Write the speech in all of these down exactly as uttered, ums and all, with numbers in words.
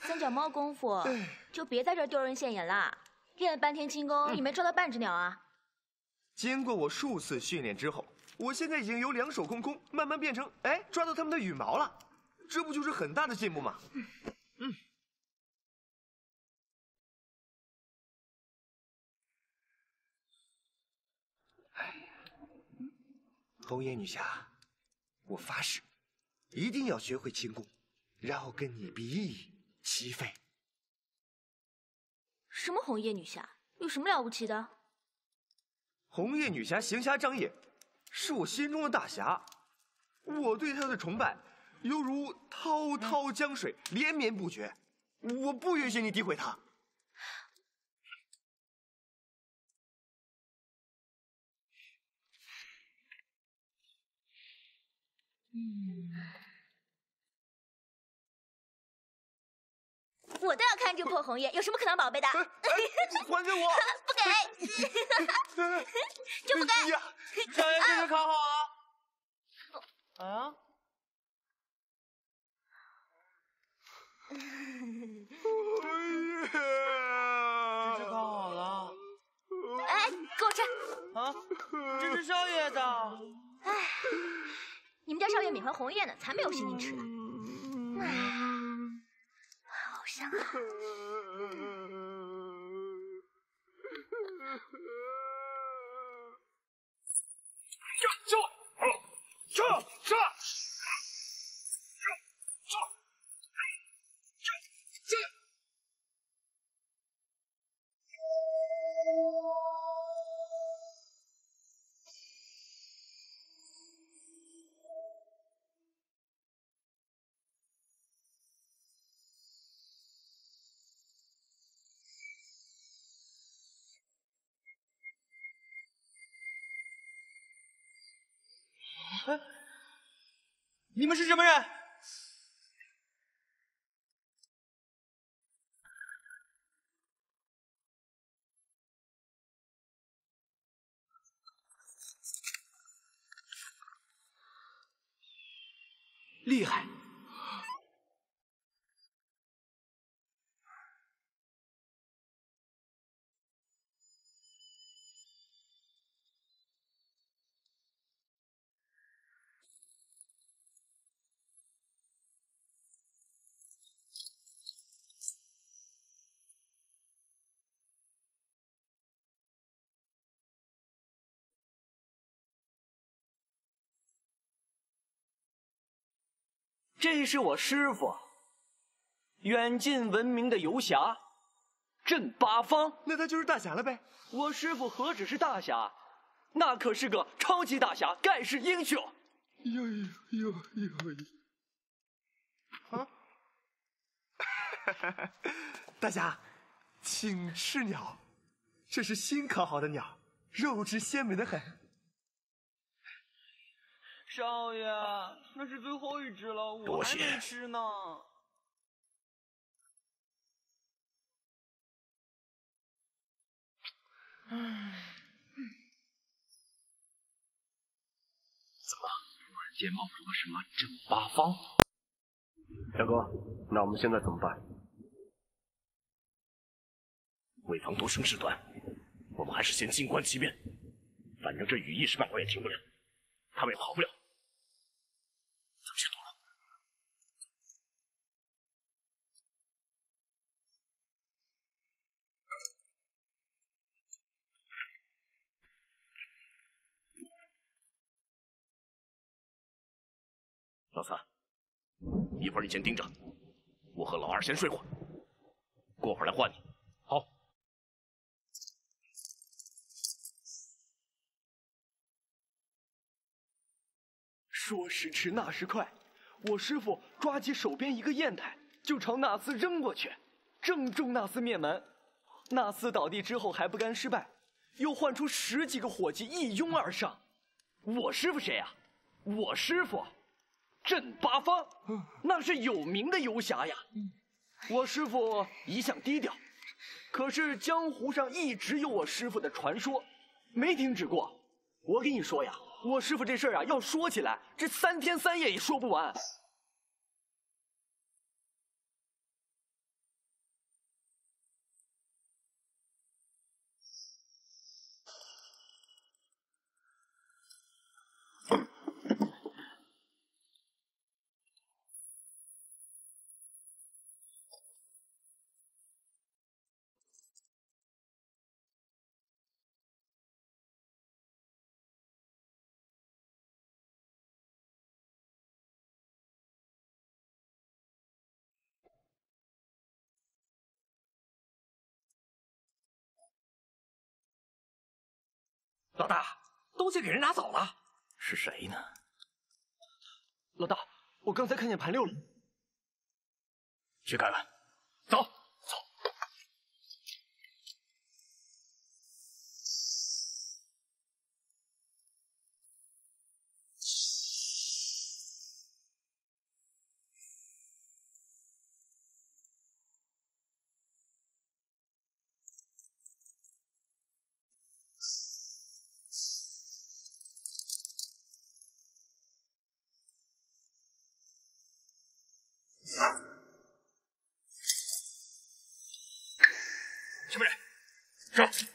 三脚猫功夫就别在这丢人现眼了，练了半天轻功也没抓到半只鸟啊！经过我数次训练之后，我现在已经由两手空空慢慢变成哎抓到它们的羽毛了，这不就是很大的进步吗？嗯。 红颜女侠，我发誓，一定要学会轻功，然后跟你比一比齐飞。什么红叶女侠，有什么了不起的？红叶女侠行侠仗义，是我心中的大侠。我对她的崇拜，犹如滔滔江水，连绵不绝。我不允许你诋毁她。 嗯，我倒要看这破红叶有什么可当宝贝的！哎哎、还给我！不给，就不给！小爷这是考好啊！啊！这是考好了！哎，给我吃！啊，这是少爷的！哎。 你们家少爷每怀红叶呢，才没有心情吃呢。哎，好香啊！救我！救我！救我！你们是什么人？厉害！这是我师傅，远近闻名的游侠，镇八方。那他就是大侠了呗？我师傅何止是大侠，那可是个超级大侠，盖世英雄。呦呦呦呦！啊！大侠，请吃鸟，这是新烤好的鸟，肉质鲜美的很。 少爷，那是最后一只了，我还没吃呢。嗯，怎么突然间冒出个什么镇八方？大哥，那我们现在怎么办？为防多生事端，我们还是先静观其变。反正这羽翼是半块也停不了，他们也跑不了。 老三，一会儿你先盯着，我和老二先睡会儿，过会儿来换你。好。说时迟，那时快，我师傅抓起手边一个砚台，就朝那厮扔过去，正中那厮面门。那厮倒地之后还不甘失败，又唤出十几个伙计一拥而上。我师傅谁呀、啊？我师傅。 镇八方，那是有名的游侠呀。我师傅一向低调，可是江湖上一直有我师傅的传说，没停止过。我跟你说呀，我师傅这事儿啊，要说起来，这三天三夜也说不完。老大，东西给人拿走了。是谁呢？老大，我刚才看见盘六了。去看看。走，走。前面人，上！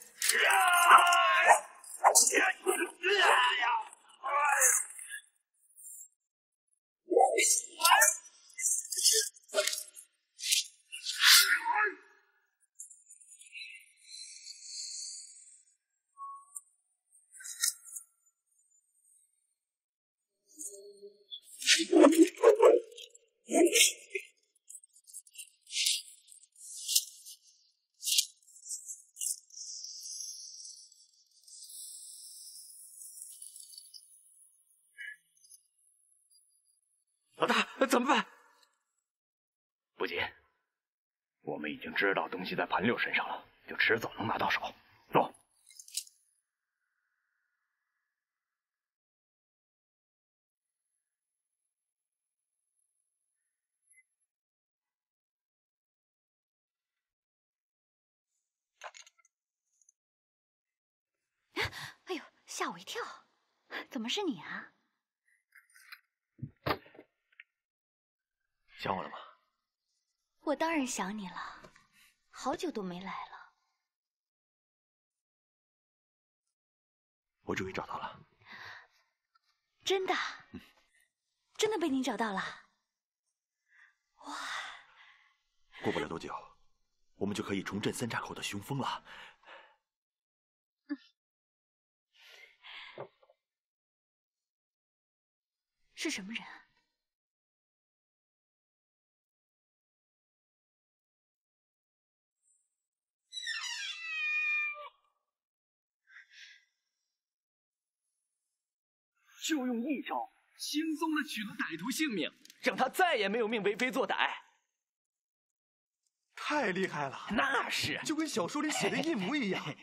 老大，怎么办？不急，我们已经知道东西在盘六身上了，就迟早能拿到手。走。哎呦，吓我一跳！怎么是你啊？ 想我了吗？我当然想你了，好久都没来了。我终于找到了，真的，嗯、真的被你找到了。哇！过不了多久，我们就可以重振三岔口的雄风了。嗯、是什么人？ 就用一招，轻松的取了歹徒性命，让他再也没有命为非作歹。太厉害了！那是，就跟小说里写的一模一样。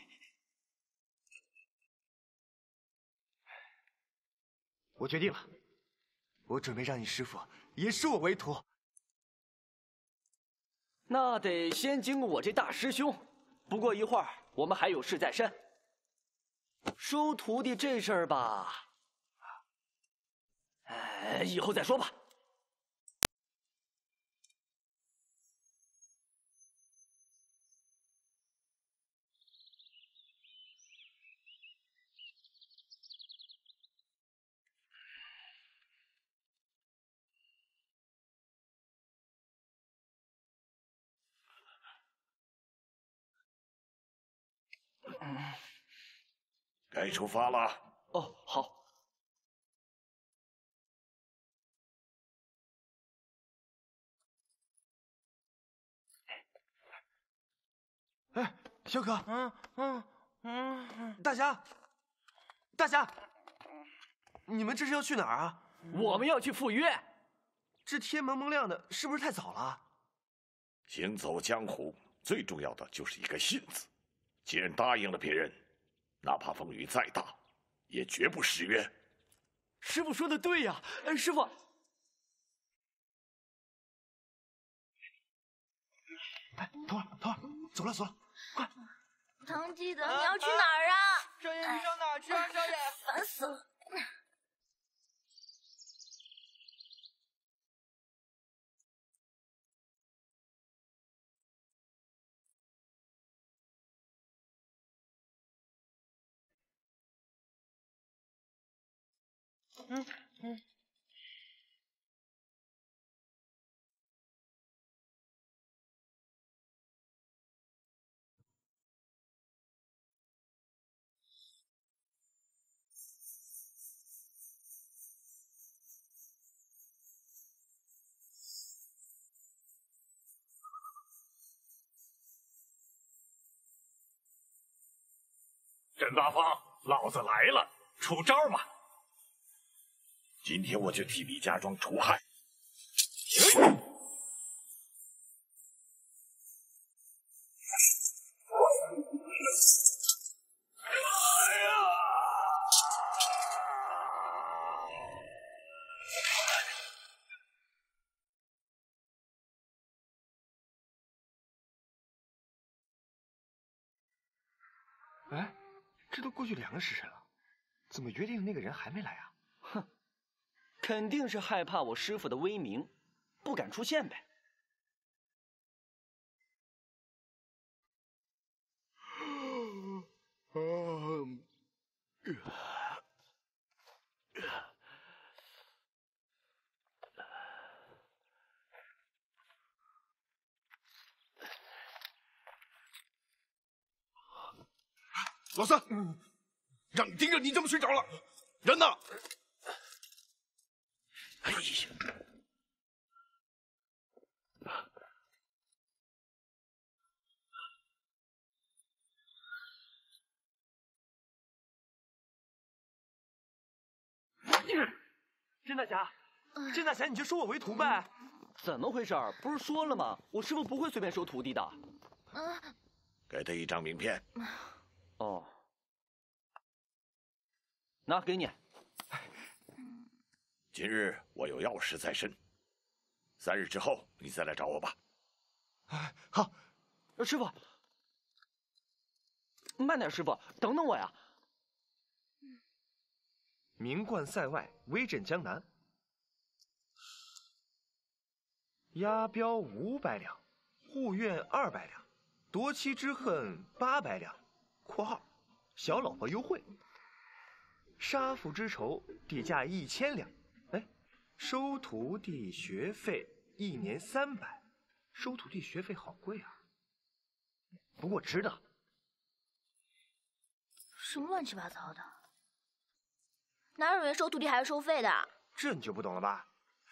我决定了，我准备让你师傅也收我为徒。那得先经过我这大师兄。不过一会儿我们还有事在身。收徒弟这事儿吧。 呃，以后再说吧。该出发了。哦，好。 哎，小可，嗯嗯嗯，大侠，大侠，你们这是要去哪儿啊？我们要去赴约。这天蒙蒙亮的，是不是太早了？行走江湖，最重要的就是一个“信”字。既然答应了别人，哪怕风雨再大，也绝不失约。师傅说的对呀，哎，师傅。 哎，等会儿，等会儿，走了，走了，快！唐基德，你要去哪儿啊？少爷，你上哪儿去啊？少爷，烦死了！嗯嗯。 沈大方，老子来了，出招吧！今天我就替李家庄除害。哎 哎，这都过去两个时辰了，怎么约定那个人还没来啊？哼，肯定是害怕我师傅的威名，不敢出现呗。嗯，老三，让你盯着你这么睡着了，人呢？哎呀！甄大侠，甄大侠，你就收我为徒呗？怎么回事？不是说了吗？我师傅不会随便收徒弟的。给他一张名片。 哦，拿给你。今日我有要事在身，三日之后你再来找我吧。哎，好，师傅，慢点，师傅，等等我呀。名冠塞外，威震江南。押镖五百两，护院二百两，夺妻之恨八百两。 括号，小老婆优惠，杀父之仇底价一千两，哎，收徒弟学费一年三百，收徒弟学费好贵啊，不过值得。什么乱七八糟的？哪有人收徒弟还要收费的？这你就不懂了吧？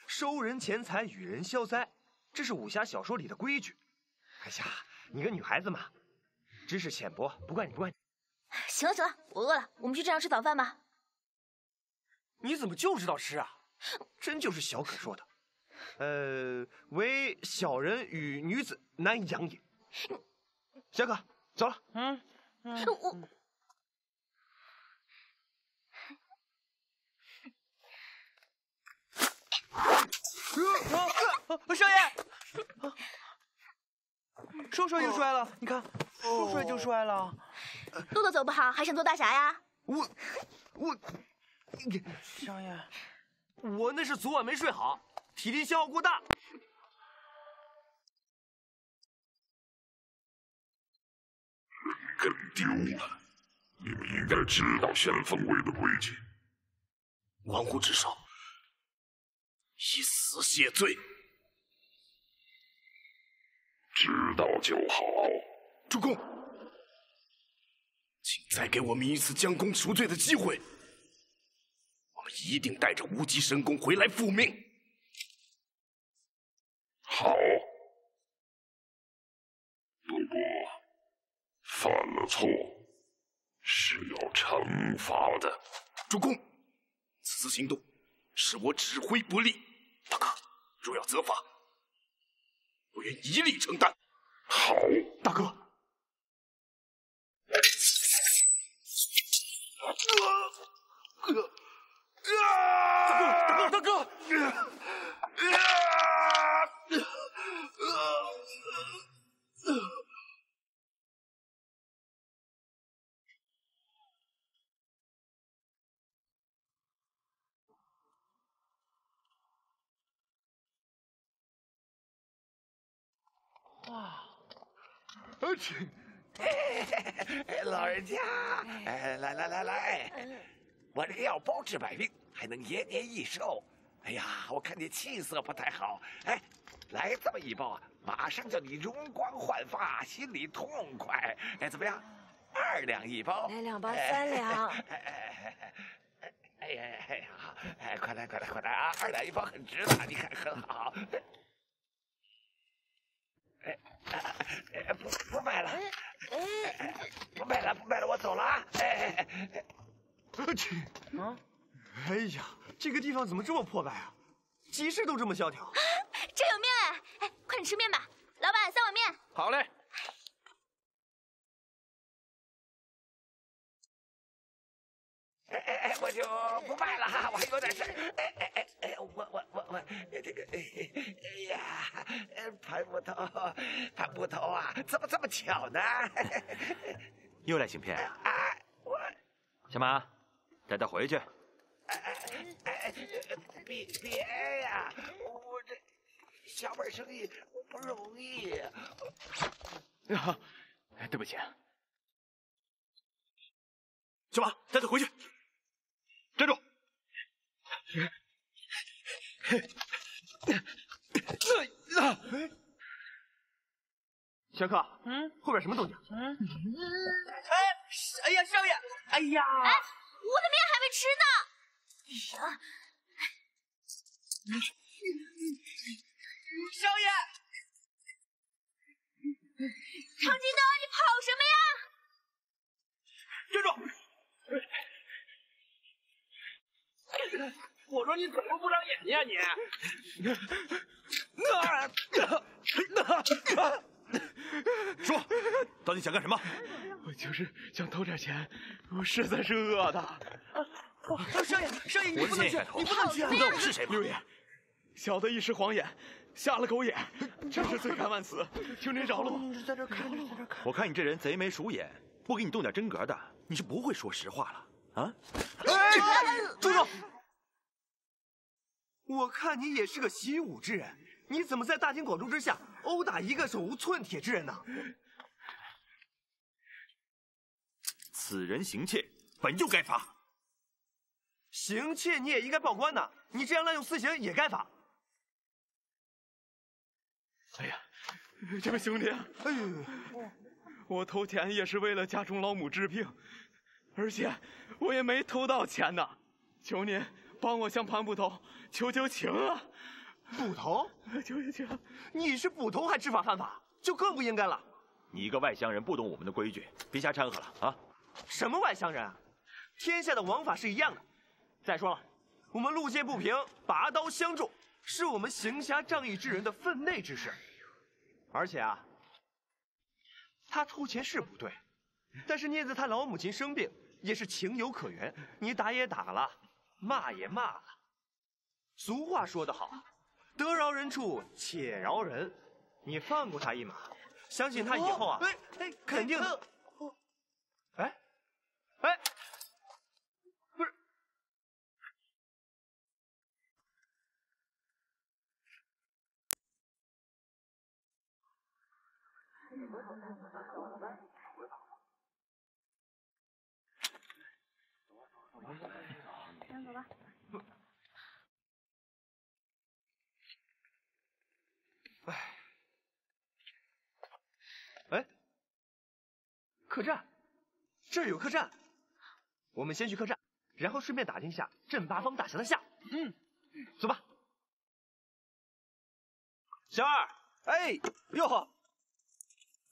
收人钱财与人消灾，这是武侠小说里的规矩。哎呀，你个女孩子嘛。 知识浅薄，不怪你，不怪你。行了行了，我饿了，我们去镇上吃早饭吧。你怎么就知道吃啊？真就是小可说的。呃，唯小人与女子难以养也。小可，走了。嗯，嗯我。少爷。 说摔就摔了，你看，说摔就摔了。路都走不好，还想做大侠呀？我我，少爷，我那是昨晚没睡好，体力消耗过大。跟丢了，你们应该知道先锋会的规矩，玩忽职守，以死谢罪。 知道就好。主公，请再给我们一次将功赎罪的机会。我们一定带着无极神功回来复命。好。不过，犯了错是要惩罚的。主公，此次行动是我指挥不力，大哥，若要责罚。 我愿一力承担。好，大哥。大哥，大哥，大哥！哇！而且，老人家，哎，来来来来，我这个药包治百病，还能延年益寿。哎呀，我看你气色不太好，哎，来这么一包啊，马上叫你容光焕发，心里痛快。哎，怎么样？二两一包，来两包三两。哎呀哎呀，哎，快来快来快来啊！二两一包很值的，你看很好。 哎，不不卖了，不卖了，不卖了，我走了啊！哎哎哎。我去啊！哎呀，这个地方怎么这么破败啊？集市都这么萧条。这有面哎！哎，快点吃面吧，老板，三碗面。好嘞。 哎哎哎，我就不卖了哈，我还有点事儿。哎哎哎哎，我我我我这个，哎呀，盘木头，盘木头啊，怎么这么巧呢？又来行骗啊！我小马，带他回去。哎哎哎，别别呀！我这小本生意不容易。啊，对不起。小马，带他回去。 站住！小克，嗯，后边什么动静？嗯，哎，哎呀，少爷，哎呀，哎，我的面还没吃呢。哎呀，少爷，长颈鹿，你跑什么呀？站住！ 我说你怎么不长眼睛啊你！说，到底想干什么？我就是想偷点钱，我实在是饿的。少爷，少爷，你不能去，你不能去！你知道我是谁吗？六爷，小的一时晃眼，瞎了狗眼，真是罪该万死，求您饶了我。在这看着，在这看。我看你这人贼眉鼠眼，不给你动点真格的，你是不会说实话了。 啊！哎，住手！我看你也是个习武之人，你怎么在大庭广众之下殴打一个手无寸铁之人呢？此人行窃，本就该罚。行窃你也应该报官呐，你这样滥用私刑也该罚。哎呀，这位兄弟，哎呦，我偷钱也是为了家中老母治病。 而且我也没偷到钱呢，求您帮我向潘捕头求求情啊！捕头，求求情！你是捕头还知法犯法，就更不应该了。你一个外乡人不懂我们的规矩，别瞎掺和了啊！什么外乡人啊？天下的王法是一样的。再说了，我们路见不平拔刀相助，是我们行侠仗义之人的分内之事。而且啊，他偷钱是不对，但是捏着他老母亲生病。 也是情有可原，你打也打了，骂也骂了。俗话说得好，得饶人处且饶人。你放过他一马，相信他以后啊，肯定。哎，哎，不是，先走吧。哎，哎，客栈，这儿有客栈，我们先去客栈，然后顺便打听一下镇八方大侠的下。嗯，走吧。小二，哎，哟呵，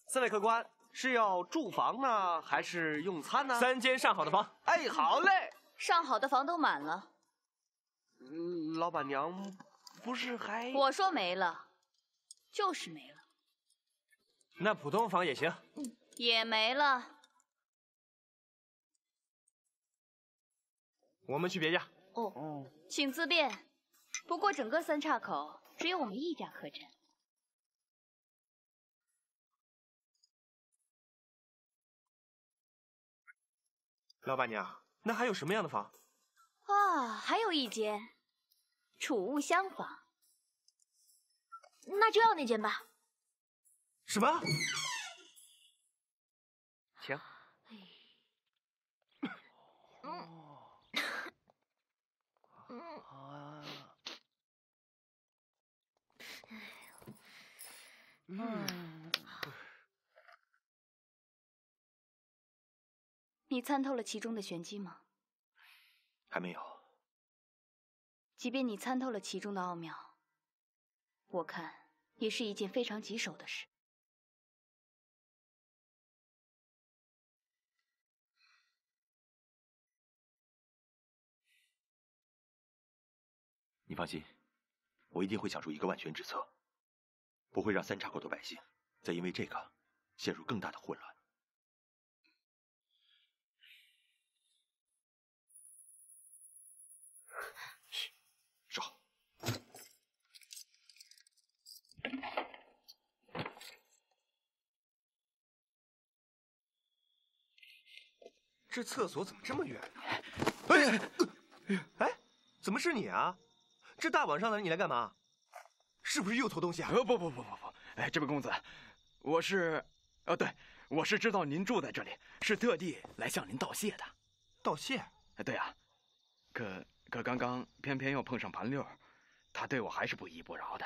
三位客官。 是要住房呢，还是用餐呢？三间上好的房。哎，好嘞。上好的房都满了。嗯，老板娘不是还……我说没了，就是没了。那普通房也行。嗯，也没了。我们去别家。哦，嗯，请自便。不过整个三岔口只有我们一家客栈。 老板娘，那还有什么样的房？啊，还有一间，储物厢房。那就要那间吧。什么？行。嗯。嗯。嗯。 你参透了其中的玄机吗？还没有。即便你参透了其中的奥妙，我看也是一件非常棘手的事。你放心，我一定会想出一个万全之策，不会让三岔口的百姓再因为这个陷入更大的混乱。收。这厕所怎么这么远呢？哎哎哎，怎么是你啊？ 这大晚上的你来干嘛？是不是又偷东西啊？呃、不不不不不，哎，这位公子，我是，呃、哦，对，我是知道您住在这里，是特地来向您道谢的。道谢？哎，对啊，可可刚刚偏偏又碰上盘六，他对我还是不依不饶的，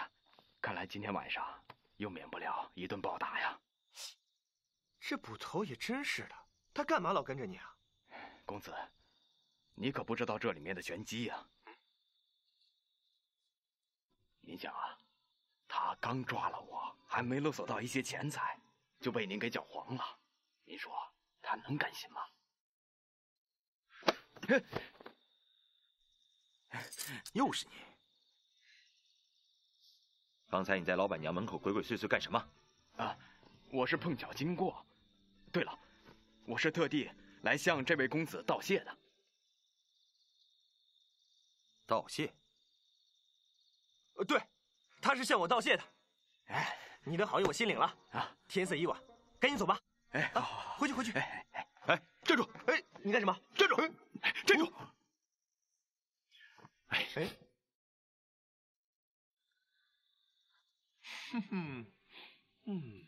看来今天晚上又免不了一顿暴打呀。这捕头也真是的，他干嘛老跟着你啊？公子，你可不知道这里面的玄机呀。 您想啊，他刚抓了我，还没勒索到一些钱财，就被您给搅黄了。您说他能甘心吗？又是你！刚才你在老板娘门口鬼鬼祟祟干什么？啊，我是碰巧经过。对了，我是特地来向这位公子道谢的。道谢。 对，他是向我道谢的。哎，你的好意我心领了啊！天色已晚，赶紧走吧。哎，好，好，回去，回去。哎哎哎，站住！哎，你干什么？站住！站住！哎哎，哼哼，嗯，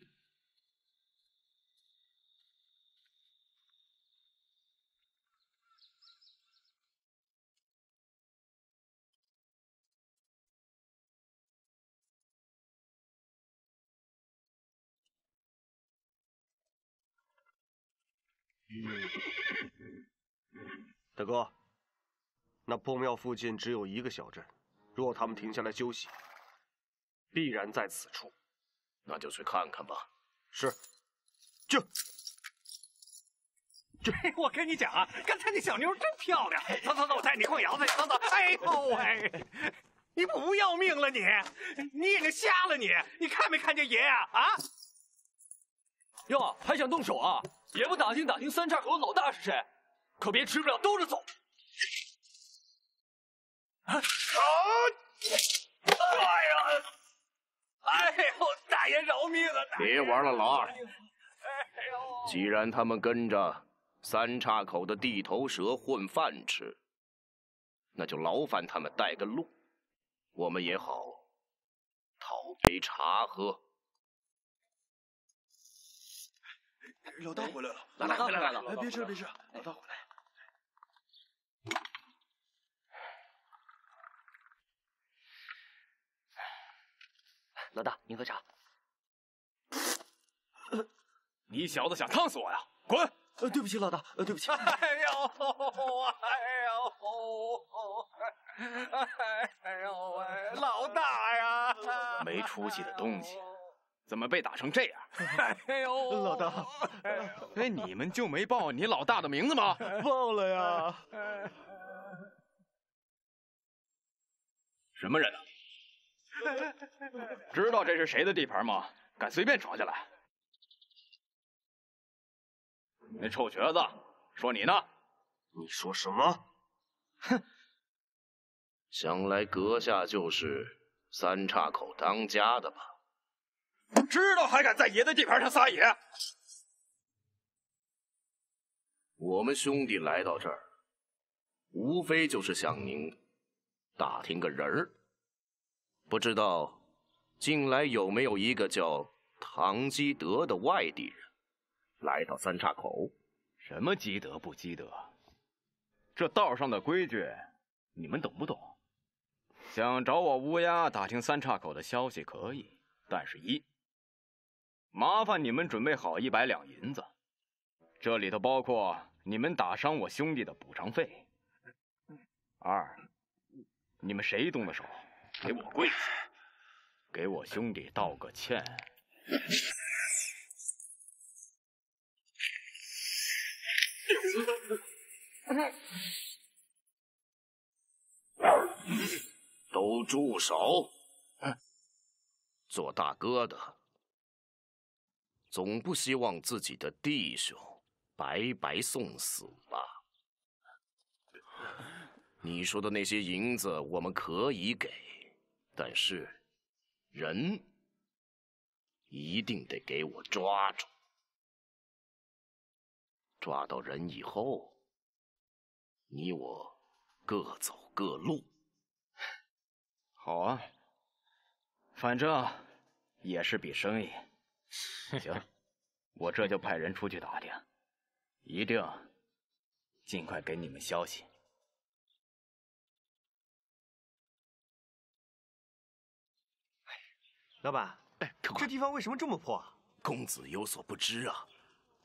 大哥，那崩庙附近只有一个小镇，若他们停下来休息，必然在此处。那就去看看吧。是，就就。我跟你讲啊，刚才那小妞真漂亮。走走走，我带你逛窑子。走走。哎呦喂，你不要命了你？你眼睛瞎了你？你看没看见爷啊？啊？ 哟，还想动手啊？也不打听打听三岔口的老大是谁，可别吃不了兜着走。啊！哎呀！哎呦，大爷饶命啊！别玩了，老二。哎呦！既然他们跟着三岔口的地头蛇混饭吃，那就劳烦他们带个路，我们也好讨杯茶喝。 老大回来了，老大回来了！哎，别吃了，别吃了，老大回来了。老大，您喝茶。你小子想烫死我呀？滚！呃，对不起，老大，呃，对不起。哎呦，哎呦，哎呦喂，老大呀！没出息的东西。 怎么被打成这样？哎呦，老大！哎，你们就没报你老大的名字吗？报了呀！什么人啊？知道这是谁的地盘吗？敢随便闯下来？那臭瘸子，说你呢？你说什么？哼！想来阁下就是三岔口当家的吧？ 知道还敢在爷的地盘上撒野！我们兄弟来到这儿，无非就是向您打听个人儿。不知道近来有没有一个叫唐基德的外地人来到三岔口？什么基德不基德？这道上的规矩，你们懂不懂？想找我乌鸦打听三岔口的消息可以，但是一。 麻烦你们准备好一百两银子，这里头包括你们打伤我兄弟的补偿费。二，你们谁动的手，给我跪下，给我兄弟道个歉。都住手！哎，做大哥的总不希望自己的弟兄白白送死吧？你说的那些银子我们可以给，但是人一定得给我抓住。 抓到人以后，你我各走各路。好啊，反正也是笔生意。行，我这就派人出去打听，一定尽快给你们消息。老板，哎，这地方为什么这么破啊？公子有所不知啊。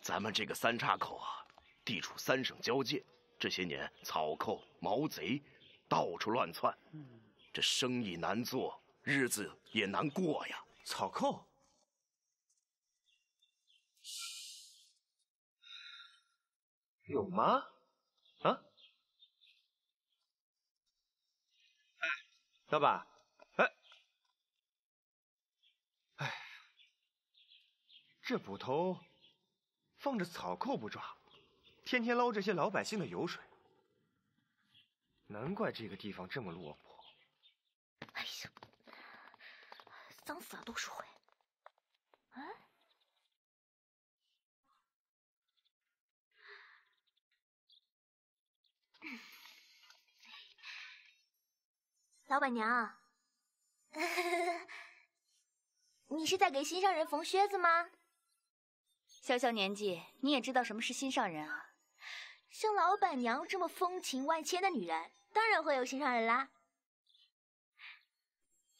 咱们这个三岔口啊，地处三省交界，这些年草寇、毛贼到处乱窜，这生意难做，日子也难过呀。草寇，有吗？啊？哎，老板，哎，哎，这捕头。 放着草寇不抓，天天捞这些老百姓的油水，难怪这个地方这么落魄。哎呀，脏死了多少回！啊，老板娘，你是在给心上人缝靴子吗？ 小小年纪，你也知道什么是心上人啊？像老板娘这么风情万千的女人，当然会有心上人啦。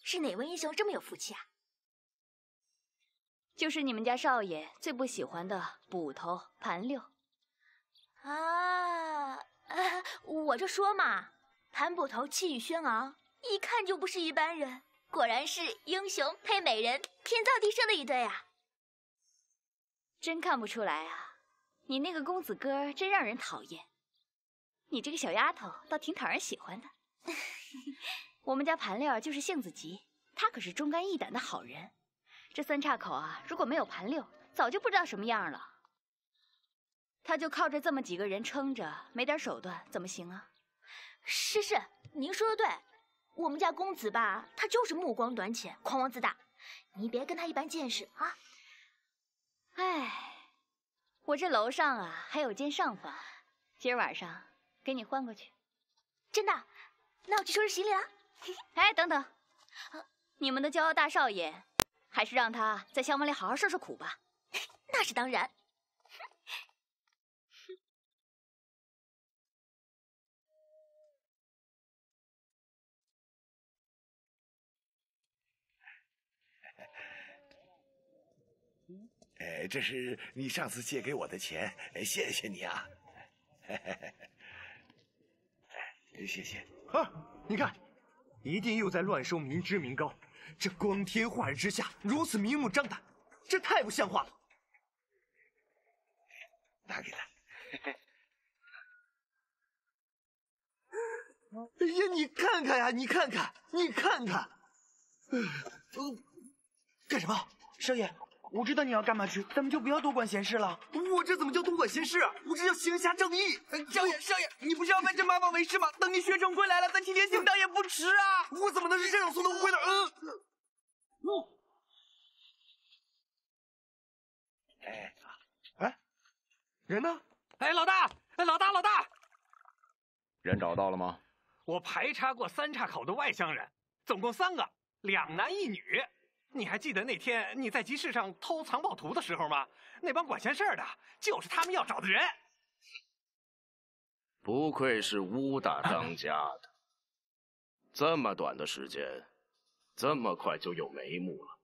是哪位英雄这么有福气啊？就是你们家少爷最不喜欢的捕头盘六。啊，啊我就说嘛，盘捕头气宇轩昂，一看就不是一般人，果然是英雄配美人，天造地设的一对啊。 真看不出来啊，你那个公子哥真让人讨厌，你这个小丫头倒挺讨人喜欢的。我们家盘六就是性子急，他可是忠肝义胆的好人。这三岔口啊，如果没有盘六，早就不知道什么样了。他就靠着这么几个人撑着，没点手段怎么行啊？是是，您说的对，我们家公子吧，他就是目光短浅，狂妄自大，你别跟他一般见识啊。 哎，我这楼上啊还有间上房，今儿晚上给你换过去。真的？那我去收拾行李了。哎，等等，你们的骄傲大少爷，还是让他在厢房里好好受受苦吧。那是当然。哎，这是你上次借给我的钱，谢谢你啊！谢谢。啊，你看，一定又在乱收民脂民膏。这光天化日之下，如此明目张胆，这太不像话了。拿给他。哎呀，你看看呀、啊，你看看，你看看，呃，干什么，少爷？ 我知道你要干嘛去，咱们就不要多管闲事了。我这怎么叫多管闲事啊？我这叫行侠仗义。少爷，少爷，你不是要拜甄八方为师吗？等你学成归来了，咱替天行道也不迟啊！我怎么能是这种缩头乌龟的？嗯，我、嗯，哎，哎，人呢？哎，老大，哎，老大，老大，人找到了吗？我排查过三岔口的外乡人，总共三个，两男一女。 你还记得那天你在集市上偷藏宝图的时候吗？那帮管闲事的，就是他们要找的人。不愧是乌大当家的，这么短的时间，这么快就有眉目了。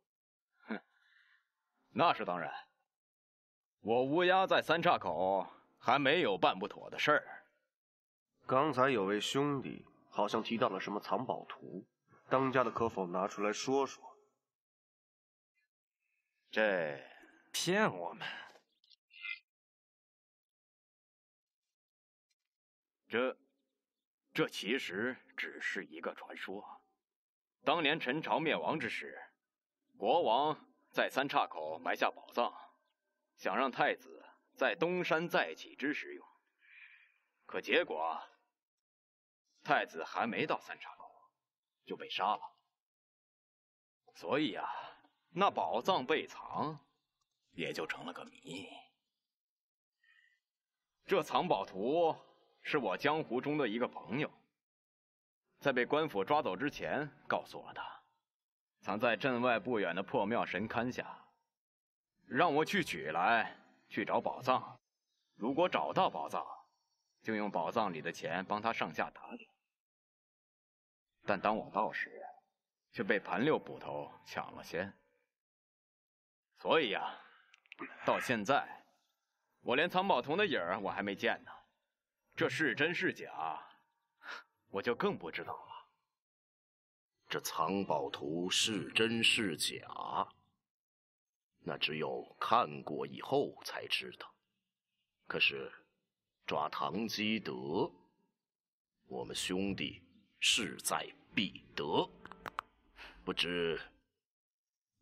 哼，那是当然。我乌鸦在三岔口还没有办不妥的事儿。刚才有位兄弟好像提到了什么藏宝图，当家的可否拿出来说说？ 这骗我们！这，这其实只是一个传说。当年陈朝灭亡之时，国王在三岔口埋下宝藏，想让太子在东山再起之时用。可结果，太子还没到三岔口，就被杀了。所以啊，那宝藏被藏，也就成了个谜。这藏宝图是我江湖中的一个朋友，在被官府抓走之前告诉我的，藏在镇外不远的破庙神龛下，让我去取来，去找宝藏。如果找到宝藏，就用宝藏里的钱帮他上下打点。但当我到时，却被盘六捕头抢了先。所以呀、啊，到现在，我连藏宝图的影儿我还没见呢，这是真是假？ 我就更不知道了。这藏宝图是真是假，那只有看过以后才知道。可是抓唐基德，我们兄弟势在必得。不知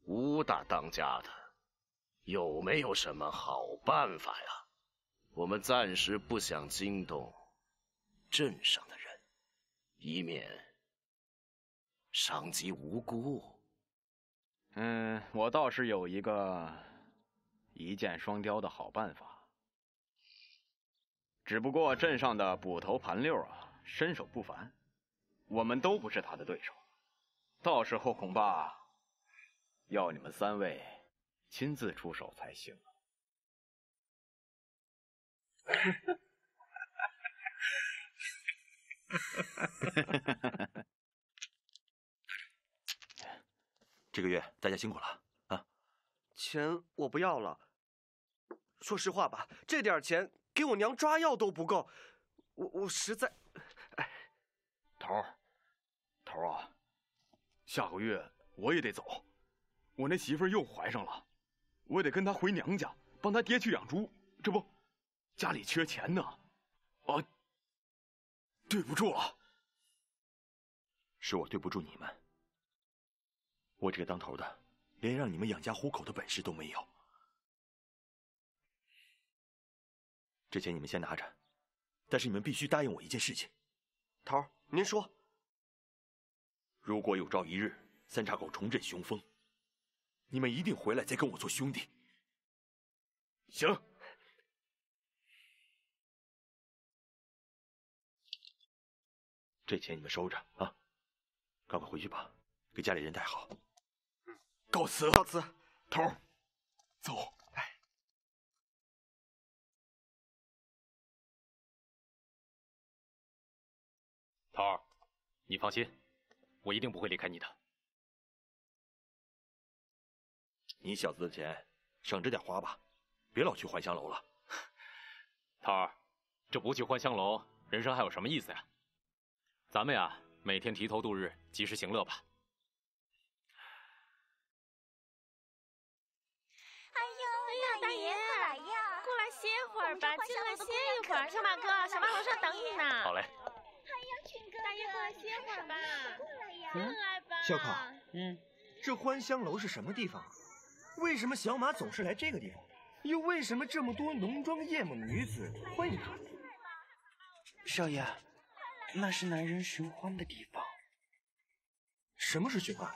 吴大当家的有没有什么好办法呀？我们暂时不想惊动镇上的人。 以免伤及无辜。嗯，我倒是有一个一箭双雕的好办法，只不过镇上的捕头盘六啊，身手不凡，我们都不是他的对手，到时候恐怕要你们三位亲自出手才行。这个月大家辛苦了啊！钱我不要了，说实话吧，这点钱给我娘抓药都不够，我我实在……哎，头，头啊，下个月我也得走，我那媳妇又怀上了，我得跟她回娘家，帮她爹去养猪，这不，家里缺钱呢，啊。 对不住了，是我对不住你们。我这个当头的，连让你们养家糊口的本事都没有。这钱你们先拿着，但是你们必须答应我一件事情。头，您说，如果有朝一日三岔口重振雄风，你们一定回来再跟我做兄弟。行。 这钱你们收着啊，赶快回去吧，给家里人带好。嗯，告辞，告辞。头，走。哎，头儿，你放心，我一定不会离开你的。你小子的钱省着点花吧，别老去幻香楼了。头儿，这不去幻香楼，人生还有什么意思呀、啊？ 咱们呀，每天提头度日，及时行乐吧。哎呦，大爷，快来呀！过来歇会儿吧，进来歇一会儿。小马哥，小马楼上等你呢。好嘞。哎呀，群哥，大爷过来歇会儿吧。过来呀，进来吧。小考，嗯，这欢香楼是什么地方？为什么小马总是来这个地方？又为什么这么多浓妆艳抹的女子欢迎他？少爷。 那是男人寻欢的地方。什么是寻欢？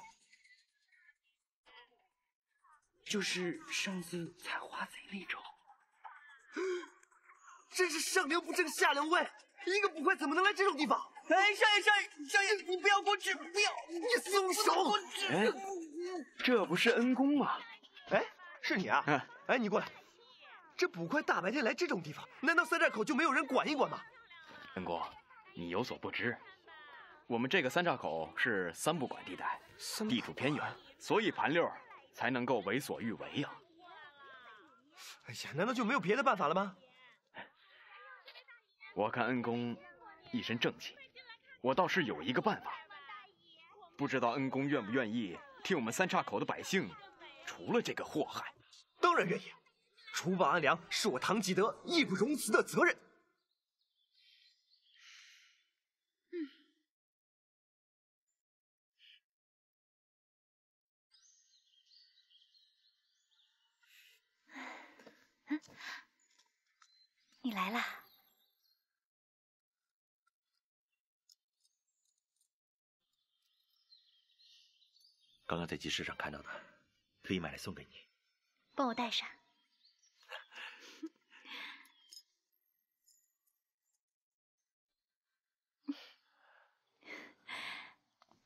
就是上次采花贼那种。真是上流不正下流歪，一个捕快怎么能来这种地方？哎，少爷，少爷，少爷，你不要过去，不要！你松手！哎，这不是恩公吗？哎，是你啊！嗯、哎，你过来。这捕快大白天来这种地方，难道三岔口就没有人管一管吗？恩公。 你有所不知，我们这个三岔口是三不管地带，地处偏远，所以盘六才能够为所欲为呀、啊。哎呀，难道就没有别的办法了吗？我看恩公一身正气，我倒是有一个办法，不知道恩公愿不愿意替我们三岔口的百姓除了这个祸害？当然愿意，除暴安良是我唐吉德义不容辞的责任。你来啦。 刚刚在集市上看到的，特意买来送给你。帮我带上。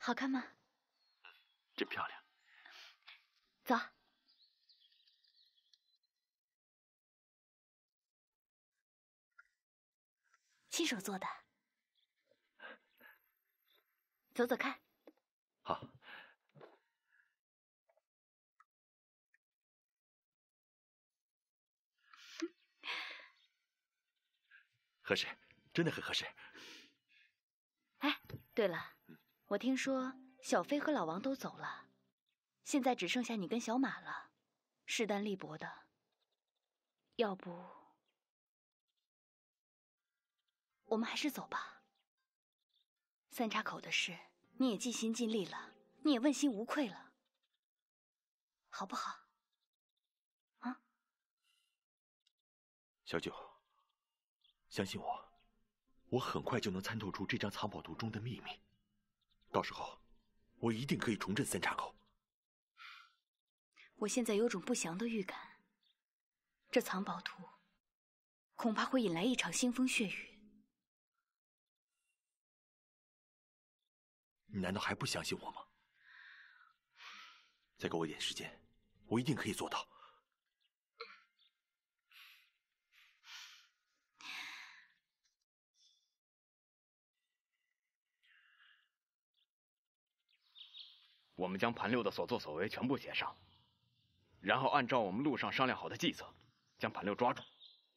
好看吗？嗯，真漂亮。走。亲手做的。走走看。好。 合适，真的很合适。哎，对了，我听说小飞和老王都走了，现在只剩下你跟小马了，势单力薄的。要不，我们还是走吧。三岔口的事，你也尽心尽力了，你也问心无愧了，好不好？啊，小九。 相信我，我很快就能参透出这张藏宝图中的秘密。到时候，我一定可以重振三岔口。我现在有种不祥的预感，这藏宝图恐怕会引来一场腥风血雨。你难道还不相信我吗？再给我一点时间，我一定可以做到。 我们将盘六的所作所为全部写上，然后按照我们路上商量好的计策，将盘六抓住，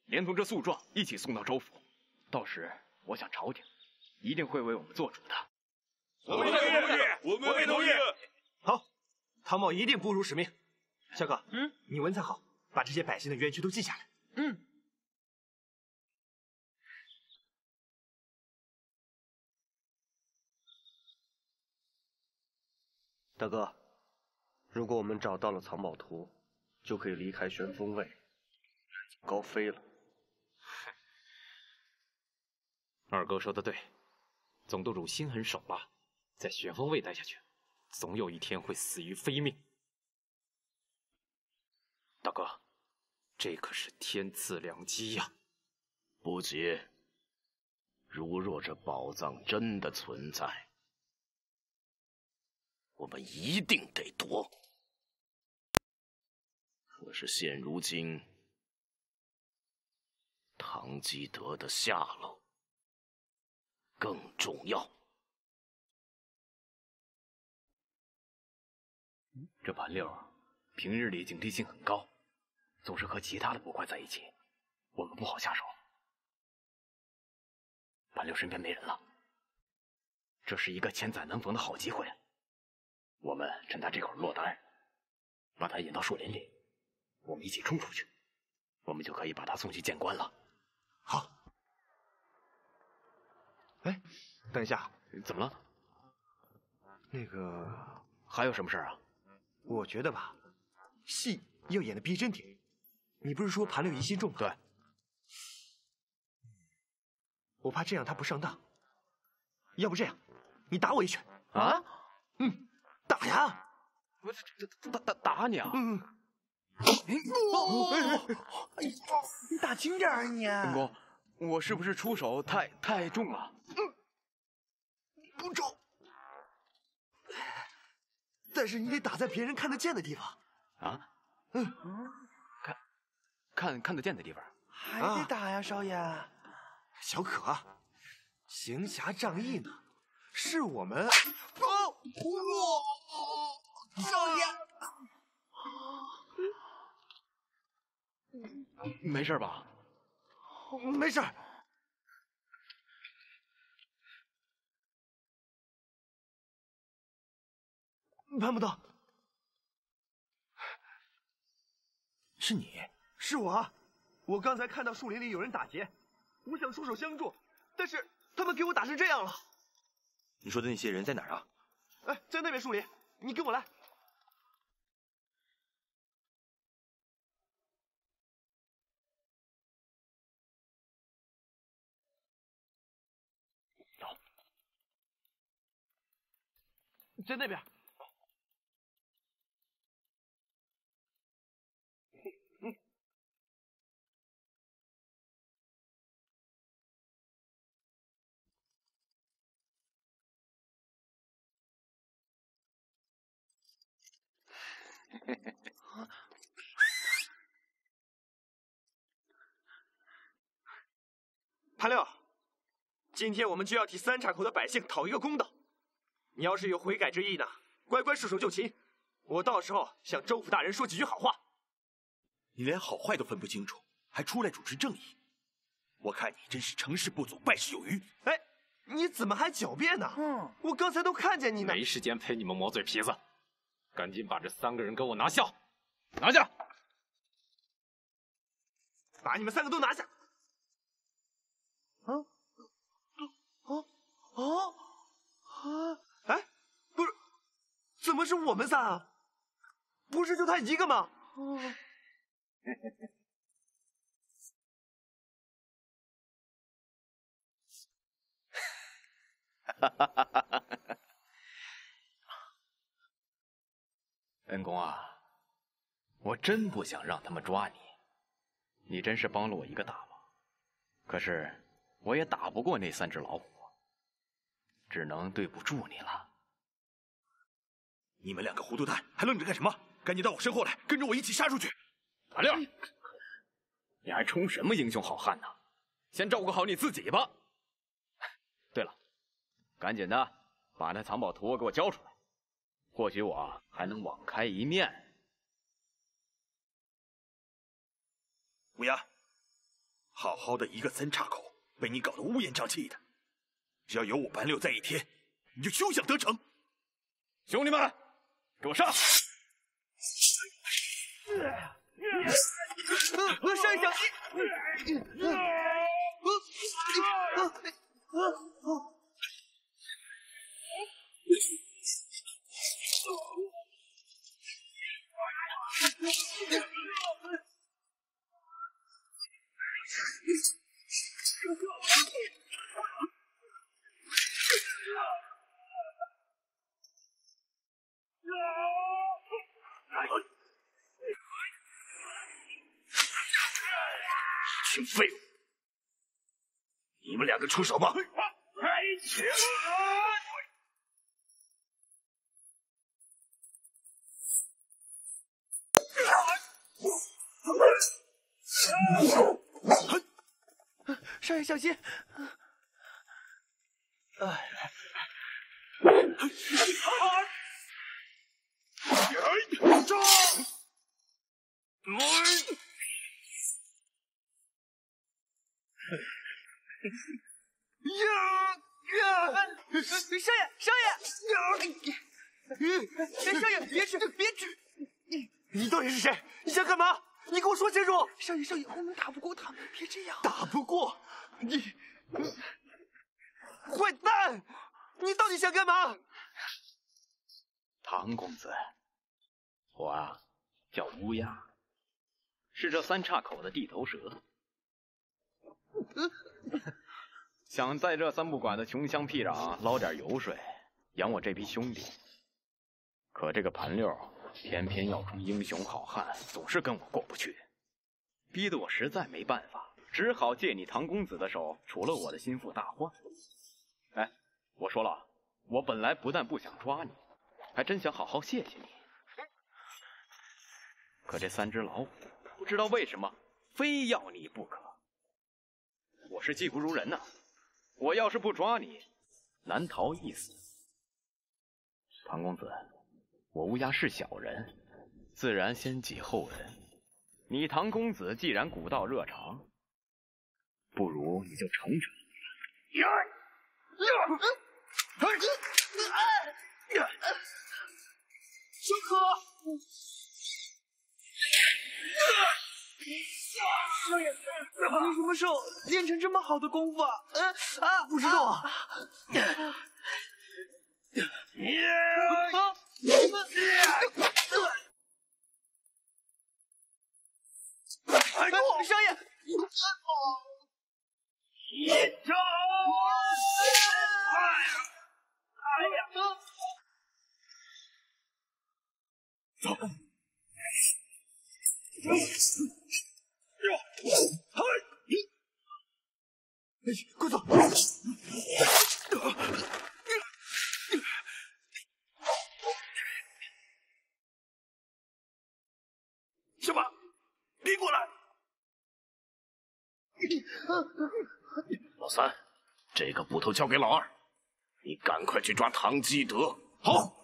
连同这诉状一起送到州府。到时，我想朝廷一定会为我们做主的。我们同意，我们同意。好，唐某一定不辱使命。小哥，嗯，你文采好，把这些百姓的冤屈都记下来。嗯。 大哥，如果我们找到了藏宝图，就可以离开玄风卫，高飞了。二哥说的对，总督主心狠手辣，在玄风卫待下去，总有一天会死于非命。大哥，这可是天赐良机呀！不急，如若这宝藏真的存在。 我们一定得夺。可是现如今，唐基德的下落更重要。这盘六平日里警惕性很高，总是和其他的捕快在一起，我们不好下手。盘六身边没人了，这是一个千载难逢的好机会。 我们趁他这会儿落单，把他引到树林里，我们一起冲出去，我们就可以把他送去见官了。好。哎，等一下，怎么了？那个还有什么事啊？我觉得吧，戏要演得逼真点。你不是说盘六疑心重吗？对。我怕这样他不上当。要不这样，你打我一拳啊？嗯。 打呀！我打打打你啊！嗯，你打轻点啊你！本宫，我是不是出手太太重了？嗯，不重。但是你得打在别人看得见的地方。啊？嗯，看，看看得见的地方。还得打呀，少爷。小可，行侠仗义呢，是我们。哦，我。 少爷，没事吧？没事。潘捕头，是你？是我。我刚才看到树林里有人打劫，我想出手相助，但是他们给我打成这样了。你说的那些人在哪儿啊？哎，在那边树林。你跟我来。在那边。嗯，嘿嘿嘿。潘六，今天我们就要替三岔口的百姓讨一个公道。你要是有悔改之意呢，乖乖束手就擒。我到时候向州府大人说几句好话。 你连好坏都分不清楚，还出来主持正义，我看你真是成事不足败事有余。哎，你怎么还狡辩呢？嗯，我刚才都看见你呢。没时间陪你们磨嘴皮子，赶紧把这三个人给我拿下，拿下！把你们三个都拿下！啊啊啊啊！哎，不是，怎么是我们仨啊？不是就他一个吗？啊 哈，恩公啊，我真不想让他们抓你，你真是帮了我一个大忙。可是我也打不过那三只老虎，只能对不住你了。你们两个糊涂蛋，还愣着干什么？赶紧到我身后来，跟着我一起杀出去！ 马六，你还充什么英雄好汉呢？先照顾好你自己吧。对了，赶紧的把那藏宝图给我交出来，或许我还能网开一面。乌鸦，好好的一个三岔口，被你搞得乌烟瘴气的。只要有我白六在一天，你就休想得逞！兄弟们，给我上！呃 呃，山小鸡，呃呃呃呃呃，啊！ 群废物！你们两个出手吧！少爷小心！哎，走！ 呀呀！少爷，少爷！哎，少爷，别吃，别吃！你到底是谁？你想干嘛？你给我说清楚！少爷，少爷，我们打不过他们，别这样！打不过你，你坏蛋！你到底想干嘛？唐公子，我啊叫乌鸦，是这三岔口的地头蛇。 想在这三不管的穷乡僻壤捞点油水，养我这批兄弟。可这个盘六偏偏要充英雄好汉，总是跟我过不去，逼得我实在没办法，只好借你唐公子的手除了我的心腹大患。哎，我说了，我本来不但不想抓你，还真想好好谢谢你。可这三只老虎不知道为什么非要你不可。 我是技不如人呐、啊，我要是不抓你，难逃一死。唐公子，我乌鸦是小人，自然先己后人。你唐公子既然古道热肠，不如你就成成。小可。 你什么时候练成这么好的功夫啊？嗯啊，不知道啊。哎，少爷！一招！哎呀！走。快走！什么？别过来！老三，这个捕头交给老二，你赶快去抓唐基德。好。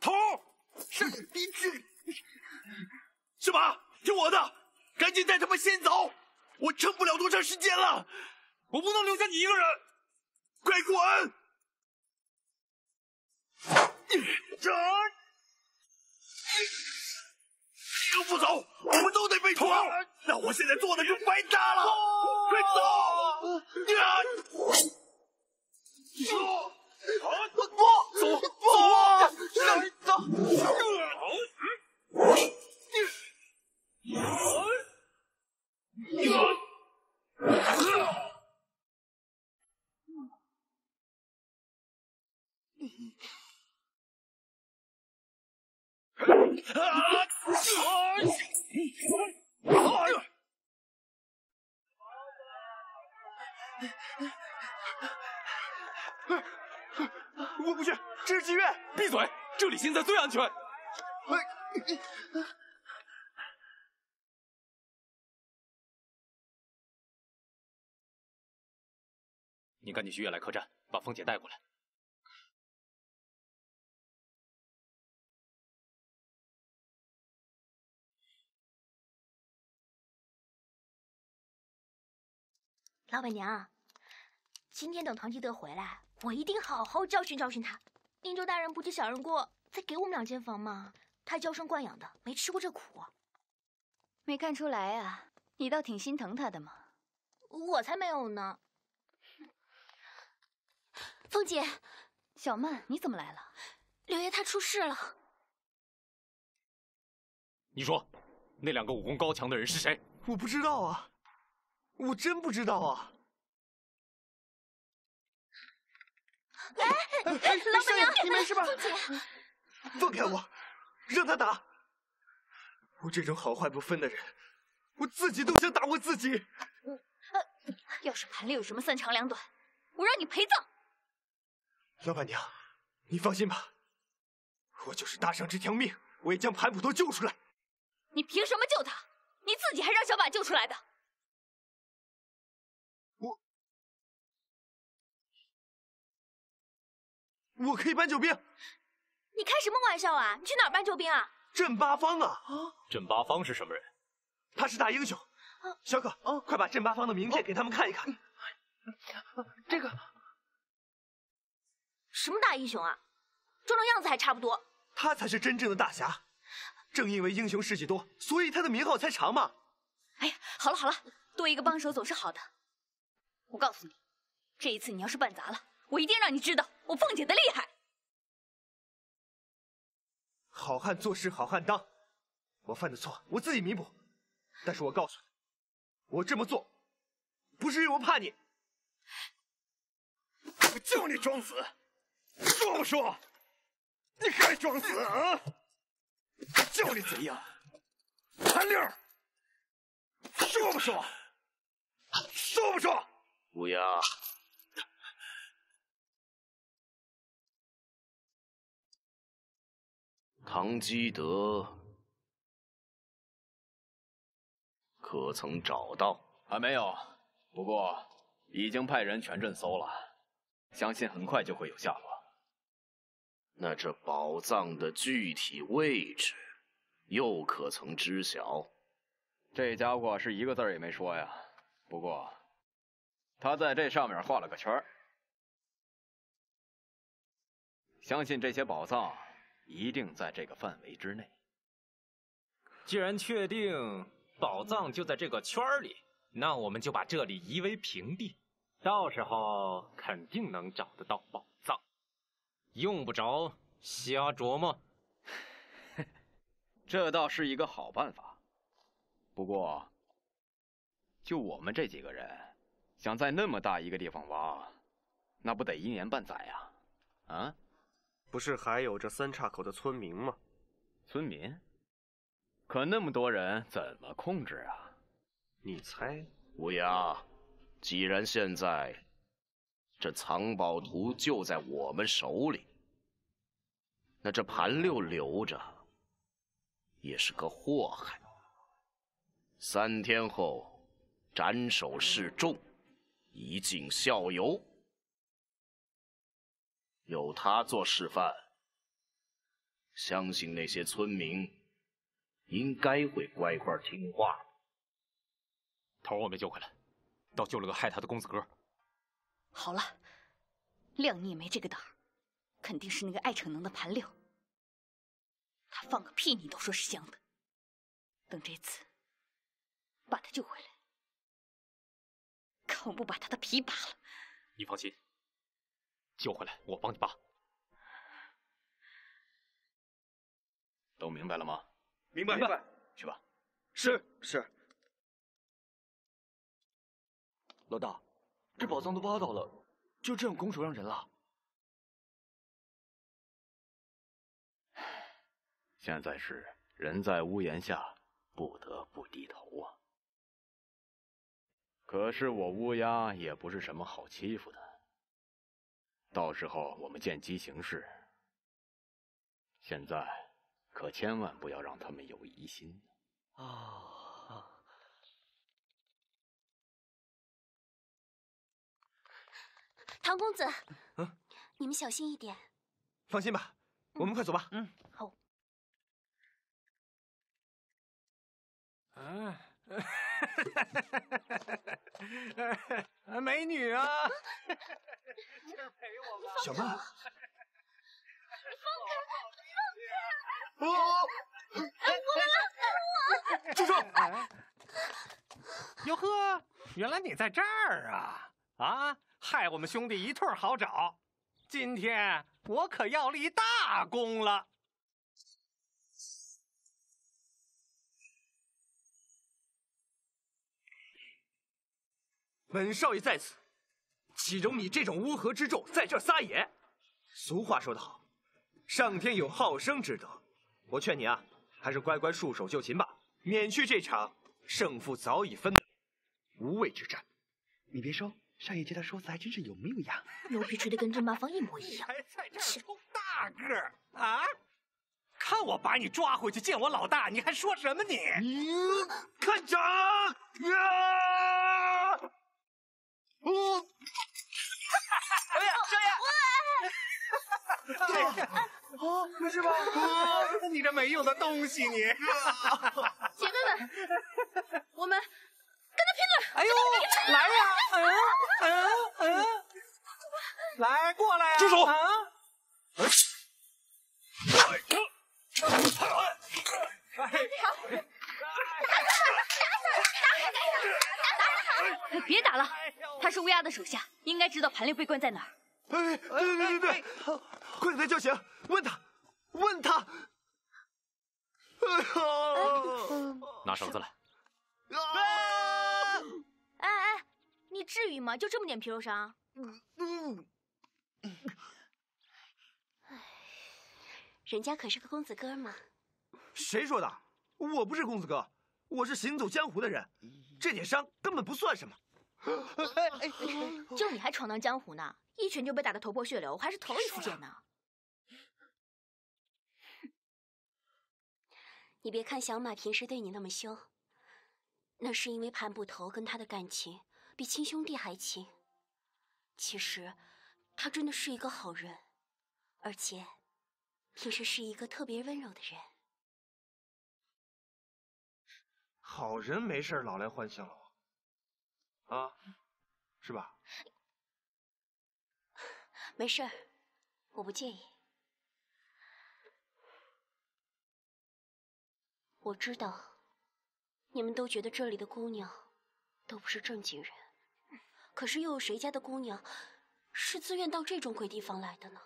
头，你这什么？听我的，赶紧带他们先走，我撑不了多长时间了，我不能留下你一个人，快滚！这、啊、要不走，我们都得被拖。那我现在做的就白搭了，哦、快走！啊啊 走！ 我不去，这是妓院！闭嘴，这里现在最安全。你赶紧去悦来客栈，把凤姐带过来。老板娘，今天等唐基德回来。 我一定好好教训教训他。宁州大人不计小人过，再给我们两间房嘛。他娇生惯养的，没吃过这苦、啊。没看出来啊，你倒挺心疼他的嘛。我才没有呢。凤姐，小曼，你怎么来了？柳爷他出事了。你说，那两个武功高强的人是谁？我不知道啊，我真不知道啊。 哎，老板娘，你没事吧？凤姐，放开我，让他打。我这种好坏不分的人，我自己都想打我自己。呃，要是盘里有什么三长两短，我让你陪葬。老板娘，你放心吧，我就是搭上这条命，我也将盘捕头救出来。你凭什么救他？你自己还让小马救出来的。 我可以搬救兵，你开什么玩笑啊！你去哪儿搬救兵啊？镇八方啊！啊，镇八方是什么人？他是大英雄。小可，啊，快把镇八方的名片给他们看一看。这个什么大英雄啊？装装样子还差不多。他才是真正的大侠，正因为英雄事迹多，所以他的名号才长嘛。哎呀，好了好了，多一个帮手总是好的。我告诉你，这一次你要是办砸了。 我一定让你知道我凤姐的厉害！好汉做事好汉当，我犯的错我自己弥补，但是我告诉你，我这么做不是因为我怕你，我叫你装死，说不说？你还装死啊？我叫你怎样？韩六，说不说？说不说？乌鸦。 唐基德可曾找到？还没有，不过已经派人全镇搜了，相信很快就会有下落。那这宝藏的具体位置又可曾知晓？这家伙是一个字儿也没说呀。不过他在这上面画了个圈儿，相信这些宝藏。 一定在这个范围之内。既然确定宝藏就在这个圈里，那我们就把这里夷为平地，到时候肯定能找得到宝藏，用不着瞎琢磨。这倒是一个好办法。不过，就我们这几个人，想在那么大一个地方挖，那不得一年半载呀？啊？啊不是还有这三岔口的村民吗？村民？可那么多人怎么控制啊？你猜？无涯，既然现在这藏宝图就在我们手里，那这盘六留着也是个祸害。 三天后，斩首示众，以儆效尤。有他做示范，相信那些村民应该会乖乖听话。头儿我没救回来，倒救了个害他的公子哥。好了，亮你没这个胆儿，肯定是那个爱逞能的盘六。他放个屁你都说是香的，等这次。 把他救回来，看我不把他的皮扒了！你放心，救回来我帮你扒。都明白了吗？明白，明白。去吧。是是。老大，这宝藏都挖到了，就这样拱手让人了？现在是人在屋檐下，不得不低头啊。 可是我乌鸦也不是什么好欺负的，到时候我们见机行事。现在可千万不要让他们有疑心啊！哦、唐公子，嗯，你们小心一点。放心吧，我们快走吧。嗯，好。嗯、啊。 美女啊，今儿陪我吧，小妹儿。放开，放开！我，我，住手！哟呵，原来你在这儿啊！啊，害我们兄弟一通好找。今天我可要立大功了。 本少爷在此，岂容你这种乌合之众在这撒野？俗话说得好，上天有好生之德。我劝你啊，还是乖乖束手就擒吧，免去这场胜负早已分的无谓之战。你别说，少爷这套说辞还真是有模有样，牛皮吹得跟真八方一模一样。还在这儿充大个儿啊！看我把你抓回去见我老大，你还说什么你？嗯、看掌！啊 哦，哎呀，少爷，哎呀，哦，没事吧？你这没用的东西，你！姐妹们，我们跟他拼了！哎呦，来呀！嗯嗯嗯，来，过来呀！住手！啊！别打了！ 他是乌鸦的属下，应该知道盘六被关在哪儿。哎，对对对对对，快给他叫醒，问他，问他。哎呀，拿绳子来。哎哎，你至于吗？就这么点皮肉伤？嗯嗯。人家可是个公子哥嘛。谁说的？我不是公子哥，我是行走江湖的人，这点伤根本不算什么。 哎哎，就你还闯荡江湖呢，一拳就被打得头破血流，我还是头一次见呢。你别看小马平时对你那么凶，那是因为盘捕头跟他的感情比亲兄弟还亲。其实，他真的是一个好人，而且，平时是一个特别温柔的人。好人没事老来幻想了。 啊，是吧？没事儿，我不介意。我知道，你们都觉得这里的姑娘都不是正经人，可是又有谁家的姑娘是自愿到这种鬼地方来的呢？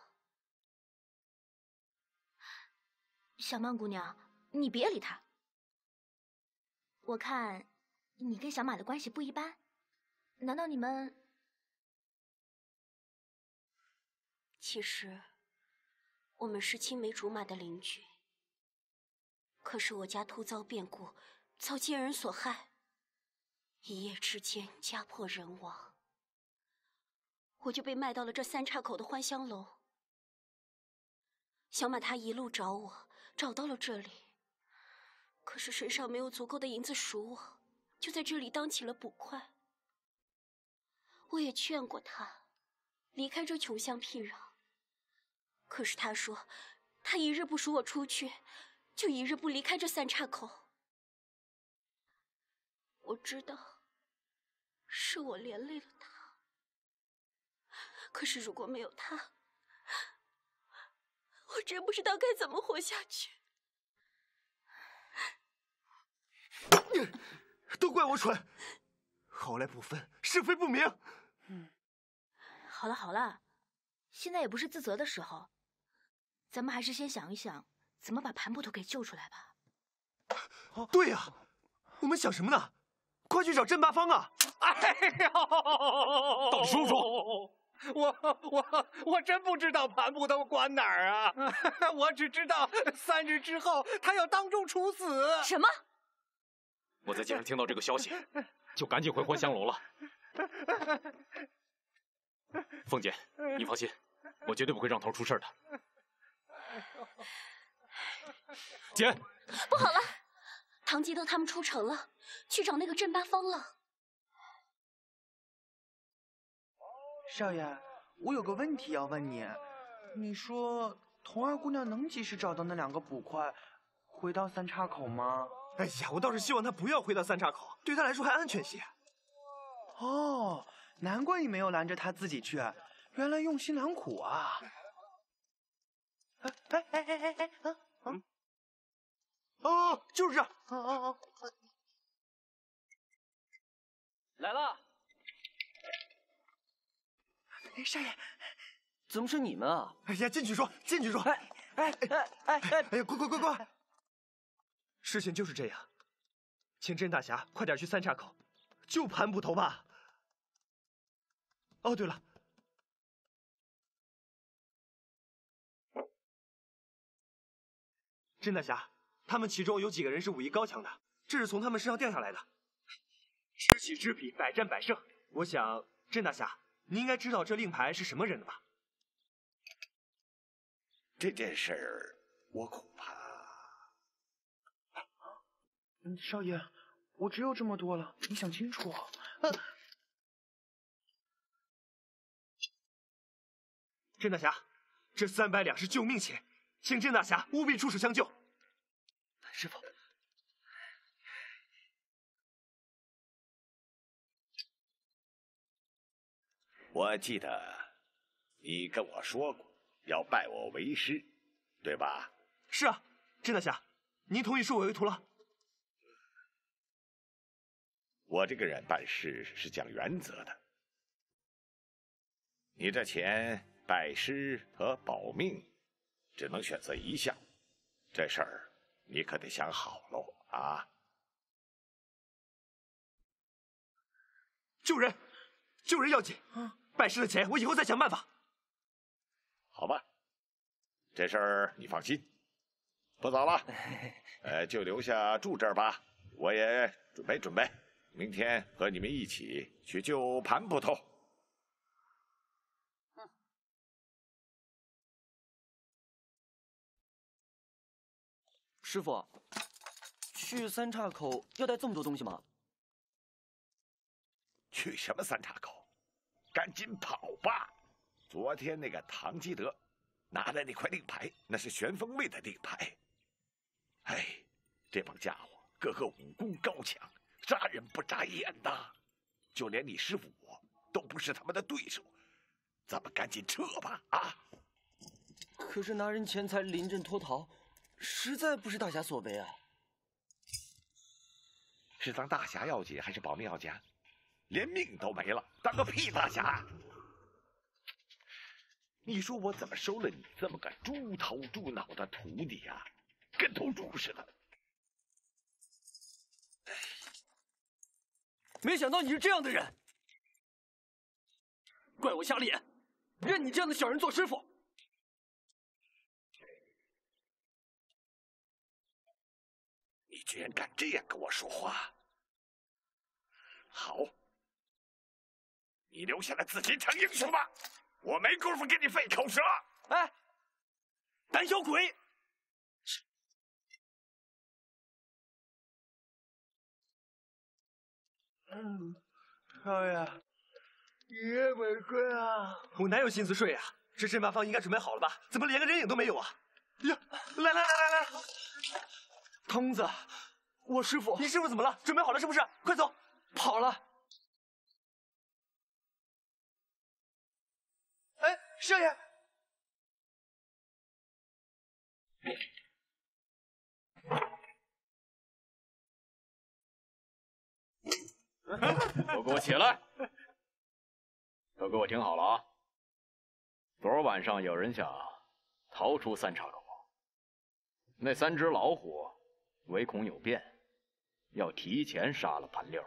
小曼姑娘，你别理他。我看你跟小马的关系不一般，难道你们……其实我们是青梅竹马的邻居，可是我家突遭变故，遭奸人所害，一夜之间家破人亡，我就被卖到了这三岔口的欢香楼。小马他一路找我，找到了这里，可是身上没有足够的银子赎我，就在这里当起了捕快。我也劝过他离开这穷乡僻壤，可是他说他一日不赎我出去，就一日不离开这三岔口。我知道是我连累了他，可是如果没有他，我真不知道该怎么活下去。都怪我蠢，好赖不分，是非不明。嗯，好了好了，现在也不是自责的时候，咱们还是先想一想怎么把盘捕头给救出来吧。啊、对呀、啊，我们想什么呢？快去找甄八方啊！哎呦，董叔叔。我我我真不知道盘捕头关哪儿啊！我只知道三日之后他要当众处死。什么？我在街上听到这个消息，就赶紧回欢香楼了。凤姐，你放心，我绝对不会让头出事的。姐，不好了，唐吉德他们出城了，去找那个镇八方了。少爷，我有个问题要问你，你说童二姑娘能及时找到那两个捕快，回到三岔口吗？哎呀，我倒是希望她不要回到三岔口，对她来说还安全些。哦，难怪你没有拦着她自己去，原来用心良苦啊！哎哎哎哎哎哎！啊啊！嗯、哦，就是这样。哦哦哦！来了。少爷，怎么是你们啊？哎呀，进去说，进去说！哎哎哎哎哎！哎呀，快快快快！事情就是这样，请甄大侠快点去三岔口，救盘捕头吧。哦，对了，甄大侠，他们其中有几个人是武艺高强的，这是从他们身上掉下来的。知己知彼，百战百胜。我想，甄大侠，你应该知道这令牌是什么人的吧？这件事儿，我恐怕……嗯，少爷，我只有这么多了，你想清楚啊！甄大侠，这三百两是救命钱，请甄大侠务必出手相救。师傅。我记得你跟我说过要拜我为师，对吧？是啊，甄大侠，您同意收我为徒了？我这个人办事是讲原则的，你这钱拜师和保命，只能选择一项，这事儿你可得想好喽啊！救人，救人要紧啊！拜师的钱，我以后再想办法。好吧，这事儿你放心。不早了，呃，就留下住这儿吧。我也准备准备，明天和你们一起去救盘捕头。嗯。师傅，去三岔口要带这么多东西吗？去什么三岔口？赶紧跑吧！昨天那个唐基德拿来那块令牌，那是玄风卫的令牌。哎，这帮家伙个个武功高强，杀人不眨眼呐！就连你师傅我都不是他们的对手，咱们赶紧撤吧！啊！可是拿人钱财临阵脱逃，实在不是大侠所为啊！是当大侠要紧，还是保命要紧？连命都没了，当个屁大侠！你说我怎么收了你这么个猪头猪脑的徒弟啊？跟头猪似的！没想到你是这样的人，怪我瞎了眼，认你这样的小人做师傅。 你居然敢这样跟我说话！好，你留下来自己逞英雄吧，我没工夫跟你费口舌。哎，胆小鬼！嗯，少爷，你也没睡啊？我哪有心思睡啊？这阵八方应该准备好了吧？怎么连个人影都没有啊？呀，来来来来来！ 童子，我师傅，你师傅怎么了？准备好了是不是？快走，跑了。哎，少爷，都给我起来！都给我听好了啊！昨儿晚上有人想逃出三岔口，那三只老虎。 唯恐有变，要提前杀了盘六。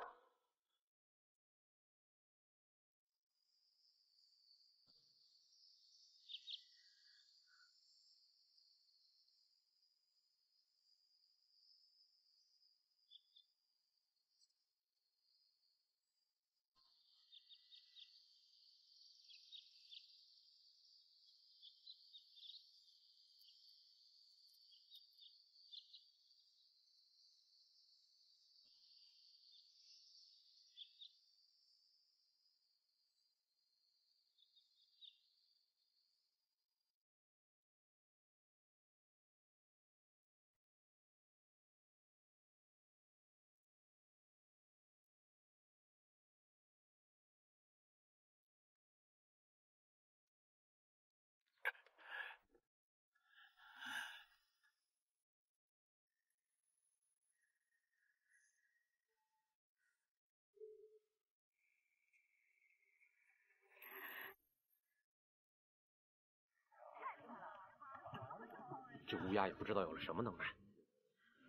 这乌鸦也不知道有了什么能耐，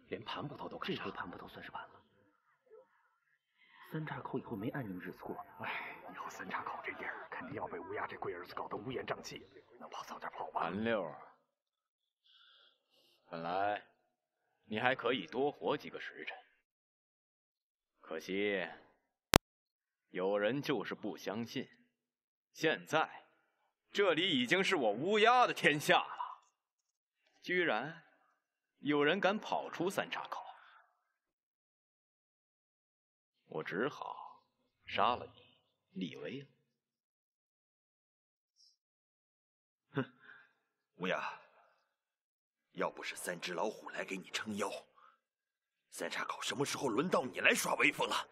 连盘捕头都敢杀。这回盘捕头算是完了。三岔口以后没安宁日错。哎，以后三岔口这地儿肯定要被乌鸦这龟儿子搞得乌烟瘴气，能跑早点跑吧。盘六，本来你还可以多活几个时辰，可惜有人就是不相信。现在这里已经是我乌鸦的天下了。 居然有人敢跑出三岔口，我只好杀了你，立威了。哼，乌鸦，要不是三只老虎来给你撑腰，三岔口什么时候轮到你来耍威风了？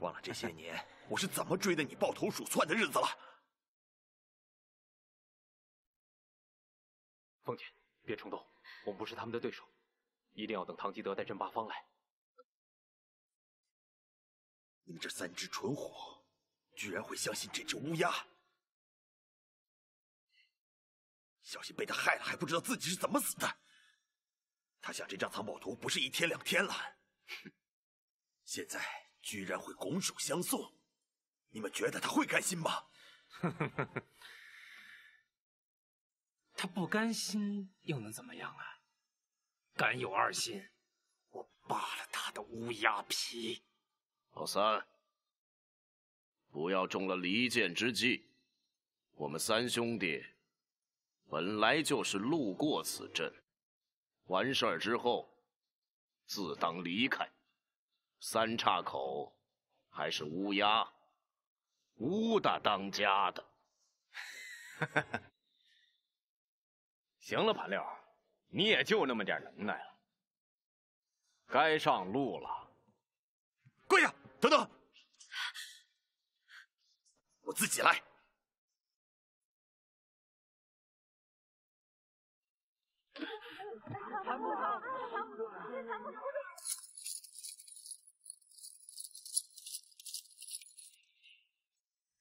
忘了这些年我是怎么追的你抱头鼠窜的日子了。凤姐。 别冲动，我们不是他们的对手，一定要等唐吉德带镇八方来。你们这三只蠢虎，居然会相信这只乌鸦，小心被他害了，还不知道自己是怎么死的。他想这张藏宝图不是一天两天了，哼，现在居然会拱手相送，你们觉得他会甘心吗？他不甘心又能怎么样啊？敢有二心，我扒了他的乌鸦皮。老三，不要中了离间之计。我们三兄弟本来就是路过此镇，完事儿之后自当离开。三岔口还是乌鸦乌大当家的。行了，盘六，你也就那么点能耐了，该上路了。跪下，等等，我自己来。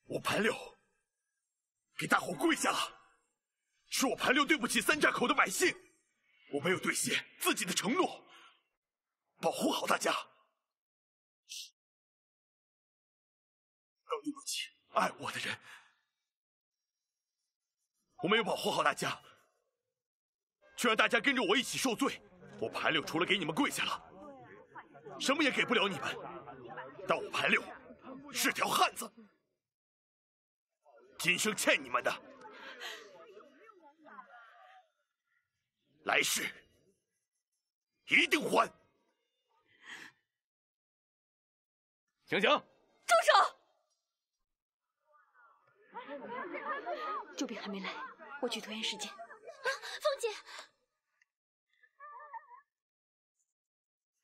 我盘六给大伙跪下了。 是我盘六对不起三岔口的百姓，我没有兑现自己的承诺，保护好大家。都对不起爱我的人。我没有保护好大家，却让大家跟着我一起受罪。我盘柳除了给你们跪下了，什么也给不了你们，但我盘柳是条汉子，今生欠你们的，来世一定还。醒醒！住手！周斌还没来，我去拖延时间。啊，凤姐！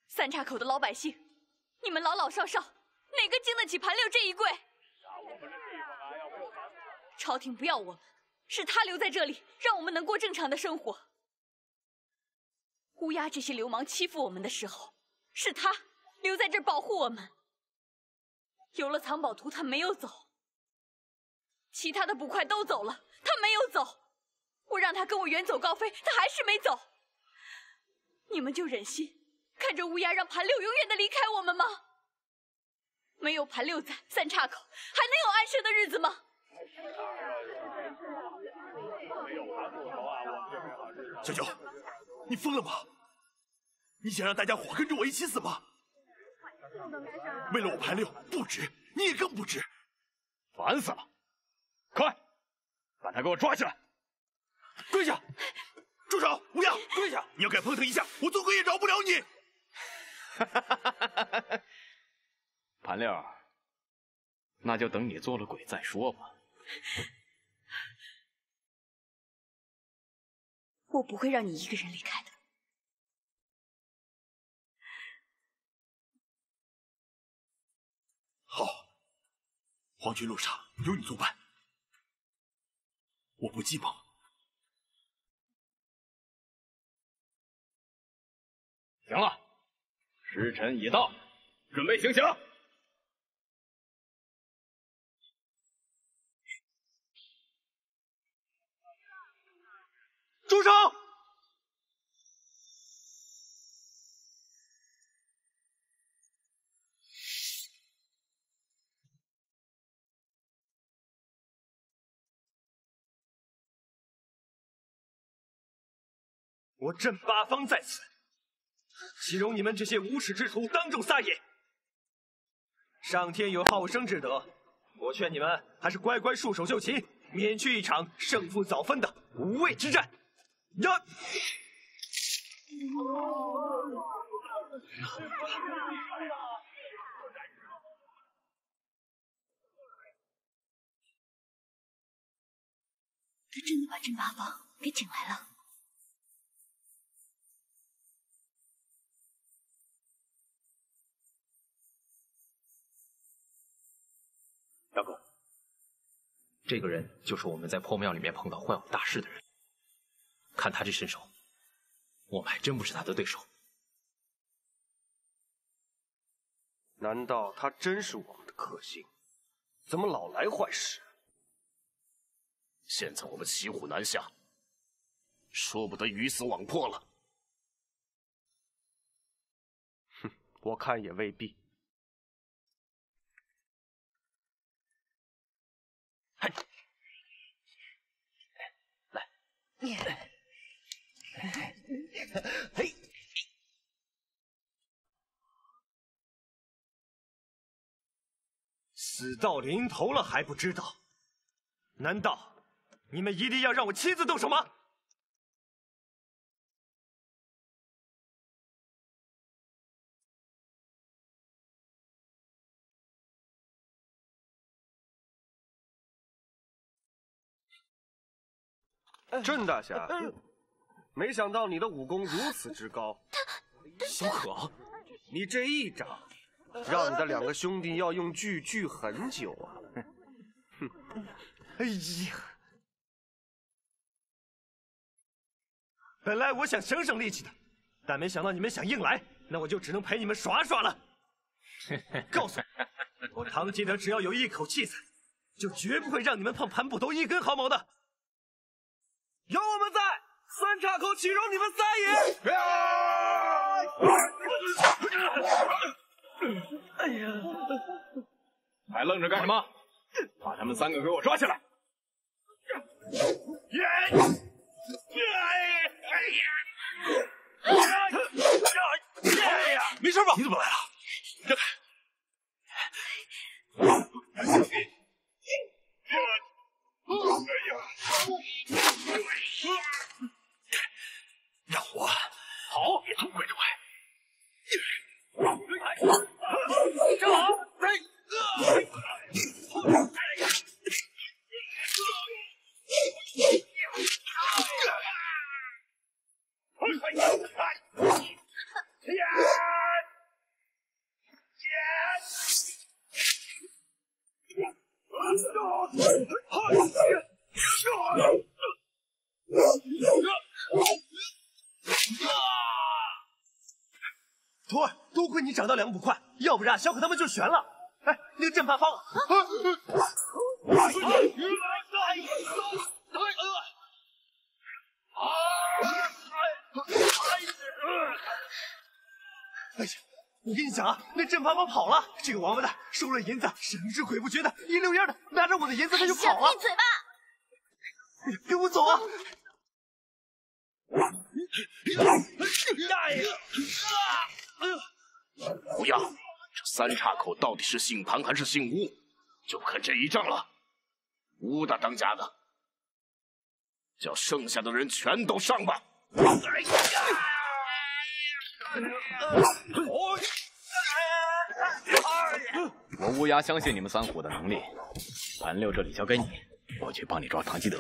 三岔口的老百姓，你们老老少少，哪个经得起盘六这一跪？朝廷不要我们，是他留在这里，让我们能过正常的生活。乌鸦这些流氓欺负我们的时候，是他留在这儿保护我们。有了藏宝图，他没有走；其他的捕快都走了，他没有走。我让他跟我远走高飞，他还是没走。你们就忍心看着乌鸦让盘六永远的离开我们吗？没有盘六在三岔口，还能有安生的日子吗？小九，你疯了吗？你想让大家伙跟着我一起死吗？为了我盘六不值，你也更不值，烦死了！快，把他给我抓起来！跪下！住手！乌鸦，跪下！你要敢碰他一下，我做鬼也饶不了你！哈哈哈哈哈哈！盘六，那就等你做了鬼再说吧。我不会让你一个人离开的。好，皇军路上有你作伴，我不寂寞。行了，时辰已到，准备行刑。住手！我朕八方在此，岂容你们这些无耻之徒当众撒野！上天有好生之德，我劝你们还是乖乖束手就擒，免去一场胜负早分的无谓之战。呀！他真的把甄八方给请来了。大哥，这个人就是我们在破庙里面碰到坏我大事的人。看他这身手，我们还真不是他的对手。难道他真是我们的克星？怎么老来坏事？现在我们骑虎难下，说不得鱼死网破了。哼，我看也未必。嘿，来，你。嘿，死到临头了还不知道？难道你们一定要让我亲自动手吗？郑大侠。没想到你的武功如此之高，小可，你这一掌，让你的两个兄弟要用锯锯很久啊！哼，哎呀，本来我想省省力气的，但没想到你们想硬来，那我就只能陪你们耍耍了。告诉你，我唐吉德只要有一口气在，就绝不会让你们碰盘捕头一根毫毛的。有我们在。三岔口岂容你们撒野！哎呀！还愣着干什么？把他们三个给我抓起来！没事吧？你怎么来了？让开！让我好，别痛快痛快。 徒儿，多亏你找到两个捕快，要不然小可他们就悬了。哎，那个阵法放了。哎呀，我跟你讲啊，那阵法方跑了。这个王八蛋收了银子，神不知鬼不觉的，一溜烟的拿着我的银子他就跑了。闭嘴吧！跟我走啊！ 不要！这三岔口到底是姓盘还是姓巫，就看这一仗了。巫大当家的，叫剩下的人全都上吧！我乌鸦相信你们三虎的能力，盘六这里交给你，我去帮你抓唐基德，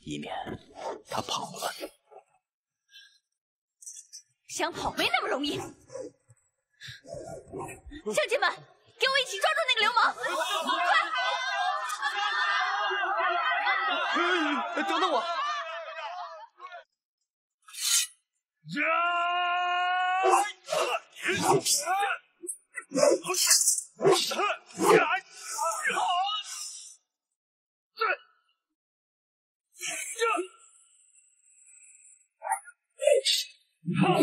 以免他跑了。 想跑没那么容易！乡亲们，给我一起抓住那个流氓！快！等等我！快点！快点！快快快！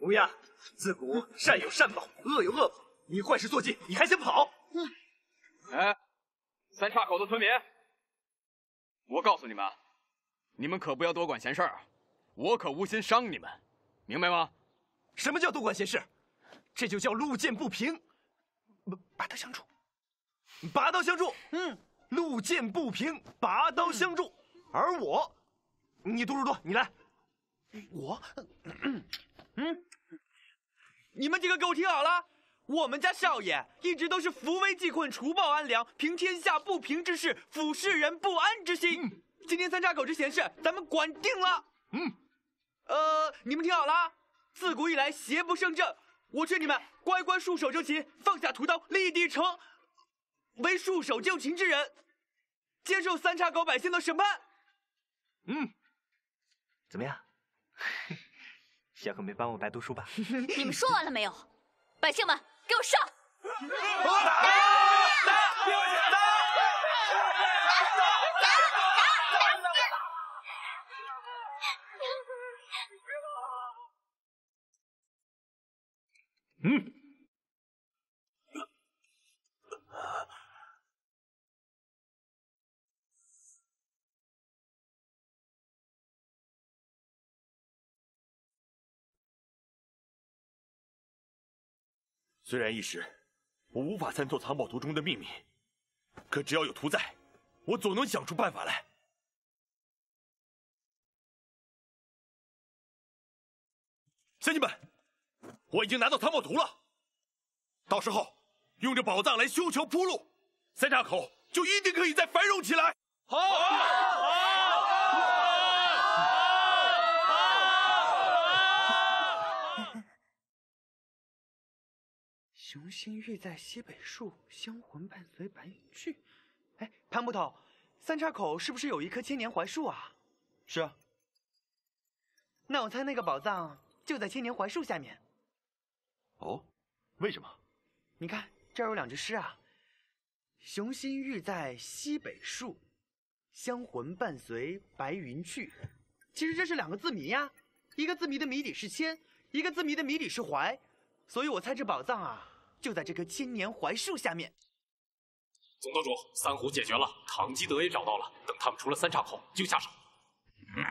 乌鸦，自古善有善报，恶有恶报。你坏事做尽，你还想跑？哎，三岔口的村民，我告诉你们，你们可不要多管闲事儿，我可无心伤你们，明白吗？什么叫多管闲事？这就叫路见不平，拔刀相助。拔刀相助，嗯，路见不平，拔刀相助。而我，你读书多，你来。我，嗯，你们几个给我听好了，我们家少爷一直都是扶危济困，除暴安良，平天下不平之事，抚世人不安之心。嗯、今天三岔口之闲事，咱们管定了。嗯，呃，你们听好了，自古以来邪不胜正，我劝你们乖乖束手就擒，放下屠刀，立地成。 为束手就擒之人，接受三岔口百姓的审判。嗯，怎么样？小可没帮我白读书吧？你们说完了没有？百姓们，给我上！打！打！打！打！打！嗯。 虽然一时我无法参透藏宝图中的秘密，可只要有图在，我总能想出办法来。乡亲们，我已经拿到藏宝图了，到时候用这宝藏来修桥铺路，三岔口就一定可以再繁荣起来。好。好 雄心欲在西北树，香魂伴随白云去。哎，潘捕头，三岔口是不是有一棵千年槐树啊？是啊。那我猜那个宝藏就在千年槐树下面。哦，为什么？你看这儿有两只诗啊：雄心欲在西北树，香魂伴随白云去。其实这是两个字谜呀、啊，一个字谜的谜底是千，一个字谜的谜底是槐，所以我猜这宝藏啊。 就在这棵千年槐树下面。总岛主，三虎解决了，唐基德也找到了，等他们出了三岔口就下手。嗯，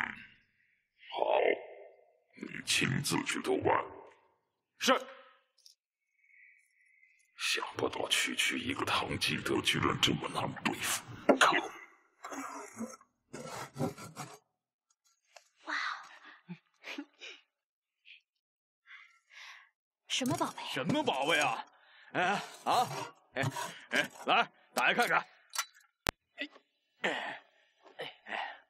好，你亲自去督办。是。想不到区区一个唐基德居然这么难对付，可恶！哇，什么宝贝？什么宝贝啊？ 哎啊！哎哎，来打开看看。哎哎哎！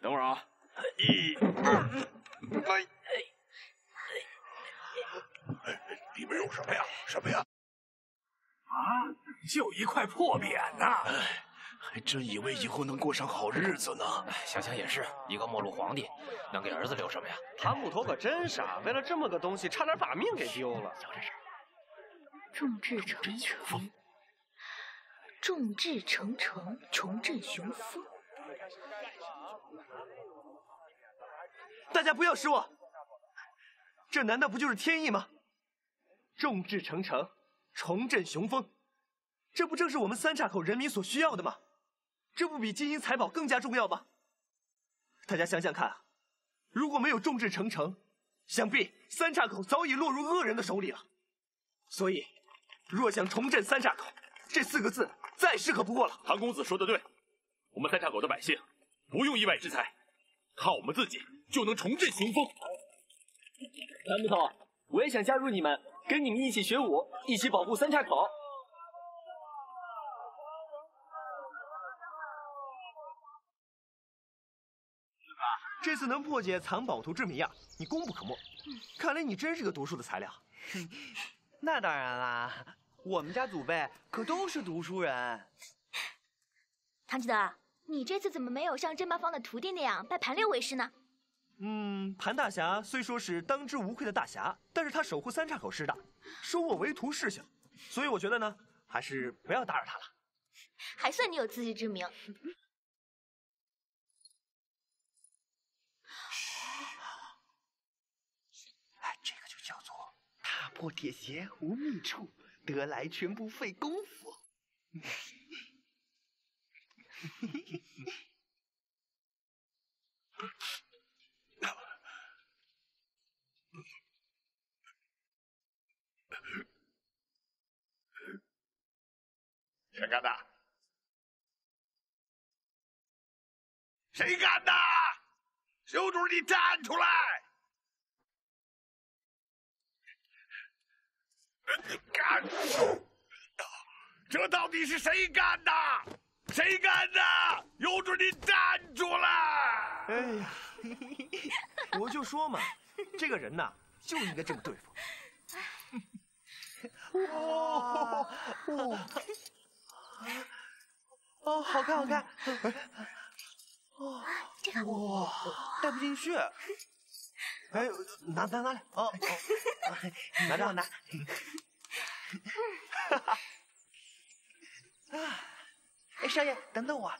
等会儿啊！一、二、哎哎！里面有什么呀？什么呀？啊！就一块破匾呐！还真以为以后能过上好日子呢。想想也是，一个末路皇帝能给儿子留什么呀？韩捕头可真傻，为了这么个东西，差点把命给丢了。有这事。 众志成城，众志成城，重振雄风。大家不要失望，这难道不就是天意吗？众志成城，重振雄风，这不正是我们三岔口人民所需要的吗？这不比金银财宝更加重要吗？大家想想看，如果没有众志成城，想必三岔口早已落入恶人的手里了。所以。 若想重振三岔口，这四个字再适合不过了。韩公子说的对，我们三岔口的百姓不用以外之财，靠我们自己就能重振雄风。韩捕头，我也想加入你们，跟你们一起学武，一起保护三岔口。这次能破解藏宝图之谜啊，你功不可没。看来你真是个读书的材料。那当然啦，我们家祖辈可都是读书人。唐基德，你这次怎么没有像甄八方的徒弟那样拜盘六为师呢？嗯，盘大侠虽说是当之无愧的大侠，但是他守护三岔口师大，收我为徒事情，所以我觉得呢，还是不要打扰他了。还算你有自知之明。哎，这个就叫做。 破铁鞋无觅处，得来全不费工夫。陈疙瘩，谁干的？刘主任，你站出来！干！这到底是谁干的？谁干的？刘主任，你站出来！哎呀，我就说嘛，这个人呐，就应该这么对付。 哦哦哦，好看好看！哦，这个哇，带不进去。哎，拿拿拿来！哦哦，拿着拿。哈哈。啊，哎，少爷，等等我。